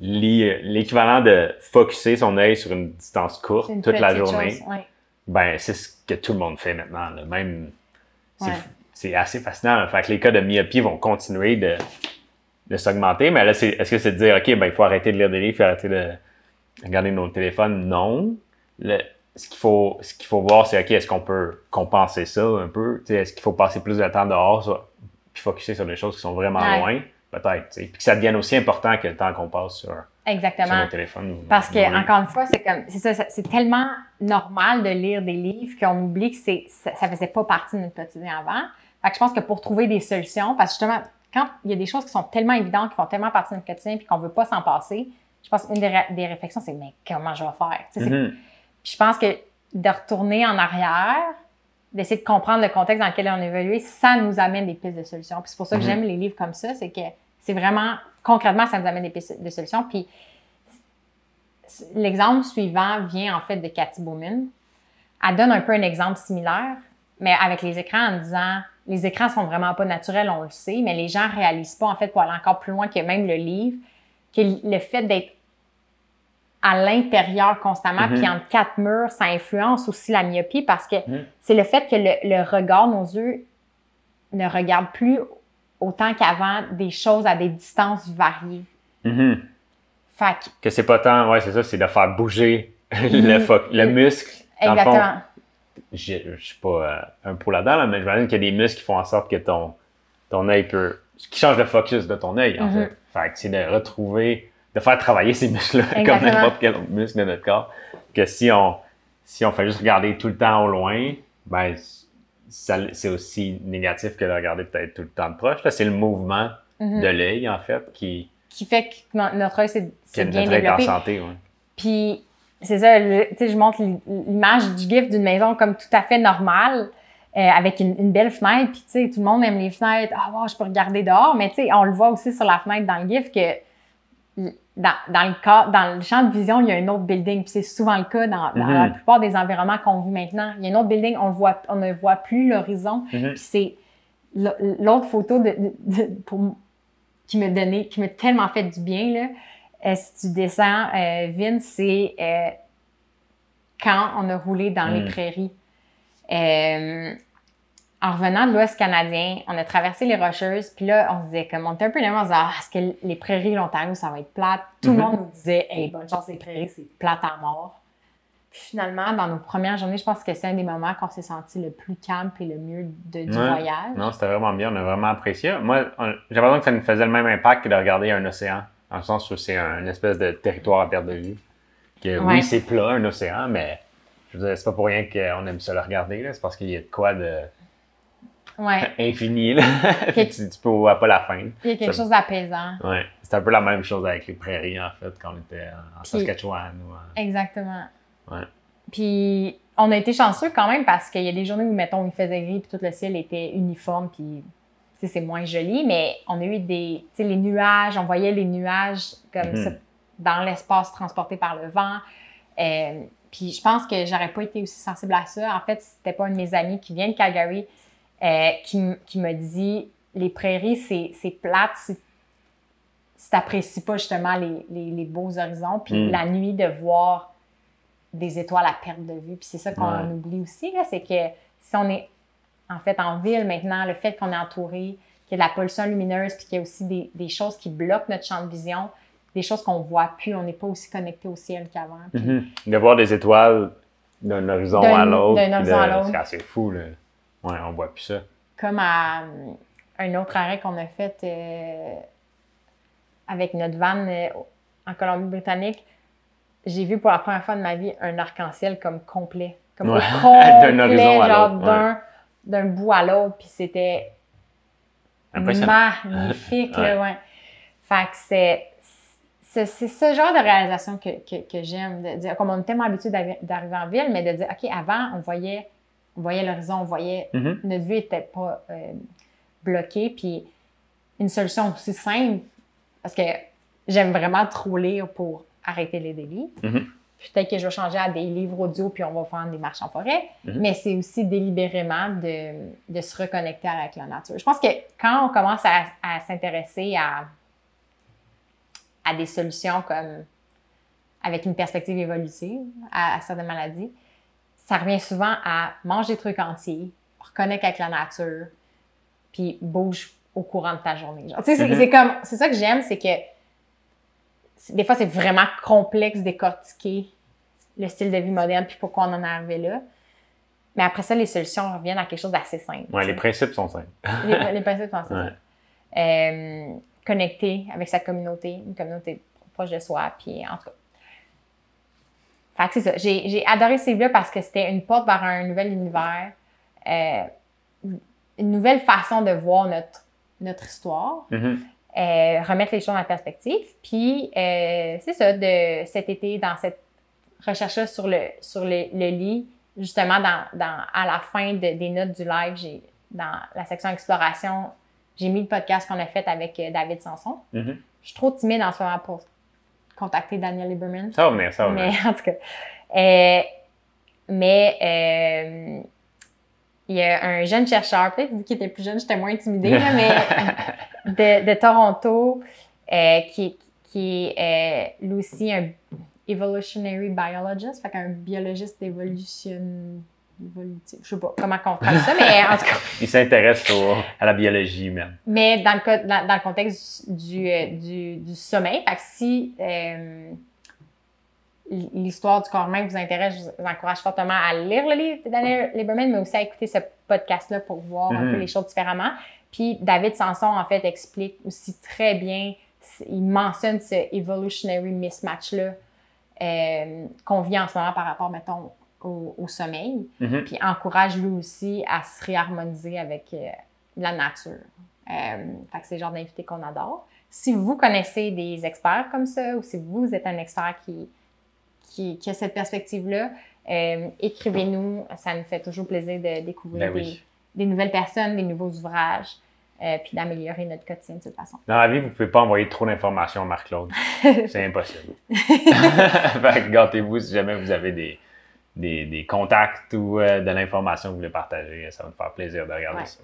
lit. L'équivalent de focusser son œil sur une distance courte une toute la journée, chose, ouais. ben c'est ce que tout le monde fait maintenant. Là. Même, c'est, ouais. c'est assez fascinant. Là. Fait que les cas de myopie vont continuer de, de s'augmenter. Mais là, c'est, est-ce que c'est de dire, OK, ben il faut arrêter de lire des livres, il faut arrêter de regarder nos téléphones? Non. Le, Ce qu'il faut, ce qu'il faut voir, c'est, OK, est-ce qu'on peut compenser ça un peu? T'sais, est-ce qu'il faut passer plus de temps dehors? Ça? Puis focusser sur des choses qui sont vraiment ouais. loin, peut-être. T'sais. Puis que ça devienne aussi important que le temps qu'on passe sur, Exactement. sur nos téléphones. Parce que, encore une fois, c'est comme c'est ça, c'est tellement normal de lire des livres qu'on oublie que c'est, ça, ça faisait pas partie de notre quotidien avant. Fait que je pense que pour trouver des solutions, parce que justement, quand il y a des choses qui sont tellement évidentes, qui font tellement partie de notre quotidien puis qu'on veut pas s'en passer, je pense qu'une des, ré- des réflexions, c'est « mais comment je vais faire? » mm-hmm. Puis je pense que de retourner en arrière, d'essayer de comprendre le contexte dans lequel on évolue, ça nous amène des pistes de solutions. Puis c'est pour ça que mmh. j'aime les livres comme ça, c'est que c'est vraiment, concrètement, ça nous amène des pistes de solutions. Puis l'exemple suivant vient en fait de Cathy Bowman. Elle donne un peu un exemple similaire, mais avec les écrans en disant, les écrans sont vraiment pas naturels, on le sait, mais les gens réalisent pas en fait pour aller encore plus loin que même le livre, que le fait d'être à l'intérieur constamment, mm-hmm. puis entre quatre murs, ça influence aussi la myopie parce que mm-hmm. c'est le fait que le, le regard, nos yeux, ne regardent plus autant qu'avant des choses à des distances variées. Mm-hmm. Fait que... que c'est pas tant, ouais, c'est ça, c'est de faire bouger le, fo- le muscle. Dans Exactement. Le fond, je, je suis pas euh, un pro là-dedans, là, mais j'imagine qu'il y a des muscles qui font en sorte que ton, ton œil peut... qui change le focus de ton œil, en mm-hmm. fait. Fait que c'est de retrouver... de faire travailler ces muscles-là, comme n'importe quel autre muscle de notre corps, que si on, si on fait juste regarder tout le temps au loin, ben ça, c'est aussi négatif que de regarder peut-être tout le temps de proche. Là, c'est le mouvement mm-hmm. de l'œil, en fait, qui... Qui fait que notre œil, c'est, c'est bien développé. Notre œil est en santé, oui. Puis, c'est ça, tu sais, je montre l'image du gif d'une maison comme tout à fait normale, Euh, avec une, une belle fenêtre, puis tu sais, tout le monde aime les fenêtres. « Ah, oh, wow, je peux regarder dehors! » Mais tu sais, on le voit aussi sur la fenêtre dans le gif que Dans, dans, le cas, dans le champ de vision, il y a un autre building. Puis c'est souvent le cas dans, dans mm-hmm. la plupart des environnements qu'on vit maintenant. Il y a un autre building, on, le voit, on ne voit plus l'horizon. Mm-hmm. Puis c'est l'autre photo de, de, de, pour, qui me donnait, qui m'a tellement fait du bien. Là. Euh, si tu descends, euh, Vin, c'est euh, quand on a roulé dans mm. les prairies. Euh, en revenant de l'Ouest canadien, on a traversé les Rocheuses, puis là, on se disait, comme on était un peu nerveux, on se disait, ah, est-ce que les prairies, l'Ontario, ça va être plate? Tout le mm-hmm. monde nous disait, hey, bonne chance, les prairies, c'est plate à mort. Puis finalement, dans nos premières journées, je pense que c'est un des moments qu'on s'est senti le plus calme et le mieux de, du ouais. voyage. Non, c'était vraiment bien, on a vraiment apprécié. Moi, j'ai l'impression que ça nous faisait le même impact que de regarder un océan, dans le sens où c'est une espèce de territoire à perte de vue. Que, ouais. Oui, c'est plat, un océan, mais je veux dire, c'est pas pour rien qu'on aime ça le regarder, là. C'est parce qu'il y a de quoi de. Ouais. Infini, là. Puis tu, tu peux voir pas la fin. Il y a quelque ça, chose d'apaisant. Oui. C'était un peu la même chose avec les prairies, en fait, quand on était en Saskatchewan. Puis, ou en... Exactement. Ouais. Puis on a été chanceux quand même parce qu'il y a des journées où, mettons, il faisait gris puis tout le ciel était uniforme puis, tu sais, c'est moins joli, mais on a eu des, tu sais, les nuages, on voyait les nuages comme mm-hmm. ça dans l'espace transporté par le vent. Euh, puis je pense que j'aurais pas été aussi sensible à ça. En fait, c'était pas un de mes amis qui vient de Calgary Euh, qui, qui m'a dit les prairies, c'est, c'est plate si, si t'apprécies pas justement les, les, les beaux horizons, puis mm. la nuit de voir des étoiles à perte de vue. Puis c'est ça qu'on ouais. oublie aussi, là, c'est que si on est en fait en ville maintenant, le fait qu'on est entouré, qu'il y a de la pollution lumineuse, puis qu'il y a aussi des, des choses qui bloquent notre champ de vision, des choses qu'on voit plus, on n'est pas aussi connecté au ciel qu'avant. Puis... Mm-hmm. De voir des étoiles d'un horizon d'un, à l'autre, d'un horizon de... à l'autre. C'est assez fou, là. Ouais, on voit plus ça. Comme à un autre arrêt qu'on a fait euh, avec notre van euh, en Colombie-Britannique, j'ai vu pour la première fois de ma vie un arc-en-ciel comme complet. Comme ouais. complet, d'un horizon à genre l'autre. D'un, ouais. d'un bout à l'autre, puis c'était magnifique. ouais. Là, ouais. Fait que c'est, c'est, c'est ce genre de réalisation que, que, que j'aime. De dire, comme on est tellement habitué d'arriver en ville, mais de dire, OK, avant, on voyait... On voyait l'horizon, on voyait... Mm-hmm. Notre vue n'était pas euh, bloquée. Puis une solution aussi simple, parce que j'aime vraiment trop lire pour arrêter les délits. Mm-hmm. Peut-être que je vais changer à des livres audio, puis on va faire des marches en forêt. Mm-hmm. Mais c'est aussi délibérément de, de se reconnecter avec la nature. Je pense que quand on commence à, à s'intéresser à, à des solutions comme... avec une perspective évolutive à, à certaines maladies, ça revient souvent à manger des trucs entiers, reconnecte avec la nature, puis bouge au courant de ta journée. Genre. C'est, mm-hmm. c'est, comme, c'est ça que j'aime, c'est que c'est, des fois, c'est vraiment complexe décortiquer le style de vie moderne puis pourquoi on en est arrivé là. Mais après ça, les solutions reviennent à quelque chose d'assez simple. Oui, les principes sont simples. les, les principes sont simples. Ouais. Euh, connecter avec sa communauté, une communauté proche de soi, puis en tout cas. Fait que c'est ça. J'ai, j'ai adoré ces livres-là parce que c'était une porte vers un nouvel univers, euh, une nouvelle façon de voir notre, notre histoire, mm-hmm. euh, remettre les choses en perspective. Puis, euh, c'est ça, de cet été, dans cette recherche-là sur le, sur le, le lit, justement, dans, dans, à la fin de, des notes du live, j'ai, dans la section exploration, j'ai mis le podcast qu'on a fait avec David Samson. Mm-hmm. Je suis trop timide en ce moment pour contacter Daniel Lieberman. Ça va venir, ça va venir. Mais en tout cas, euh, mais euh, il y a un jeune chercheur, peut-être vu qu'il était plus jeune, j'étais moins intimidée, là, mais de, de Toronto, euh, qui, qui est euh, lui aussi un evolutionary biologist, fait qu'un biologiste d'évolution... évolutif. Je sais pas comment on parle ça, mais en tout cas... Il s'intéresse au, à la biologie même. Mais dans le, dans, dans le contexte du, du, du sommeil, fait que si euh, l'histoire du corps humain vous intéresse, je vous encourage fortement à lire le livre de Daniel Lieberman, mais aussi à écouter ce podcast-là pour voir mm-hmm. un peu les choses différemment. Puis David Samson, en fait, explique aussi très bien, il mentionne ce evolutionary mismatch-là euh, qu'on vit en ce moment par rapport, mettons, Au, au sommeil, mm-hmm. puis encourage lui aussi à se réharmoniser avec euh, la nature. Euh, fait que c'est le genre d'invité qu'on adore. Si vous connaissez des experts comme ça, ou si vous êtes un expert qui, qui, qui a cette perspective-là, euh, écrivez-nous, ça nous fait toujours plaisir de découvrir ben des, oui. des nouvelles personnes, des nouveaux ouvrages. euh, puis d'améliorer notre quotidien de toute façon. Dans la vie, vous ne pouvez pas envoyer trop d'informations à Marc-Claude. C'est impossible. Fait que gâtez-vous si jamais vous avez des, des, des contacts ou euh, de l'information que vous voulez partager. Ça va nous faire plaisir de regarder ouais. ça.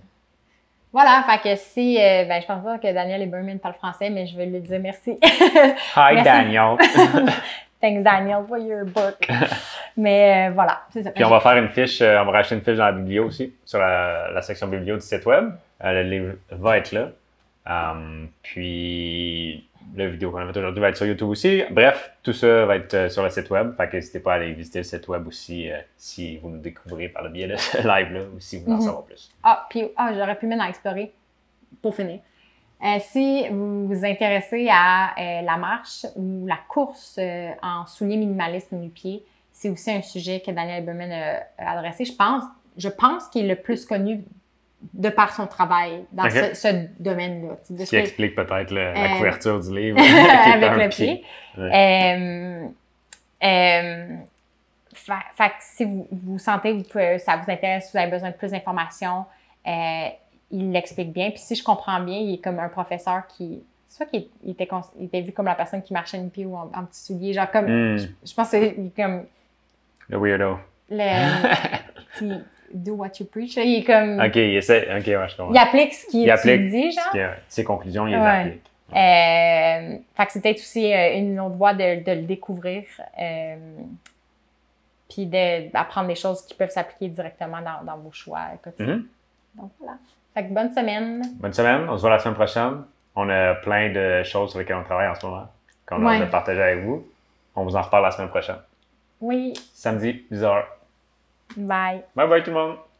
Voilà, fait que si, euh, ben, je pense pas que Daniel Lieberman parle français, mais je vais lui dire merci. Hi merci. Daniel! Thanks Daniel for your book. Mais euh, voilà, c'est ça. Puis on va faire une fiche, euh, on va racheter une fiche dans la biblio aussi, sur la, la section biblio du site web. Euh, le livre va être là. Um, puis la vidéo qu'on a faite aujourd'hui va être sur YouTube aussi. Bref, tout ça va être euh, sur le site web. Fait que n'hésitez pas à aller visiter le site web aussi euh, si vous nous découvrez par le biais de ce live-là ou si vous voulez en savoir plus. Ah, puis ah, j'aurais pu mettre à explorer pour finir. Euh, si vous vous intéressez à euh, la marche ou la course euh, en souliers minimalistes nu-pieds, c'est aussi un sujet que Daniel Lieberman a, a adressé. Je pense, je pense qu'il est le plus connu de par son travail dans okay. ce, ce domaine-là. Ce qui explique peut-être euh, la couverture du livre avec le pied. pied. Ouais. Euh, euh, fait, fait, si vous vous sentez vous pouvez, ça vous intéresse, vous avez besoin de plus d'informations, euh, il l'explique bien. Puis si je comprends bien, il est comme un professeur qui... Soit qu'il était, il était vu comme la personne qui marchait une pied ou en, en petit soulier, genre comme... Mm. Je, je pense que c'est comme... Le weirdo. Le... qui, do what you preach. Il est comme... OK, il essaie... OK, ouais, je comprends. Il applique ce qu'il dit, genre. Que, ses conclusions, il ouais. les applique. Ouais. Euh, fait que c'est peut-être aussi euh, une autre voie de, de le découvrir. Euh, puis d'apprendre des choses qui peuvent s'appliquer directement dans, dans vos choix quotidiens. Mm -hmm. Donc voilà. Fait que bonne semaine. Bonne semaine. On se voit la semaine prochaine. On a plein de choses sur lesquelles on travaille en ce moment, qu'on a ouais. de partager avec vous. On vous en reparle la semaine prochaine. Oui. Samedi, dix heures. Bye. Bye bye tout le monde.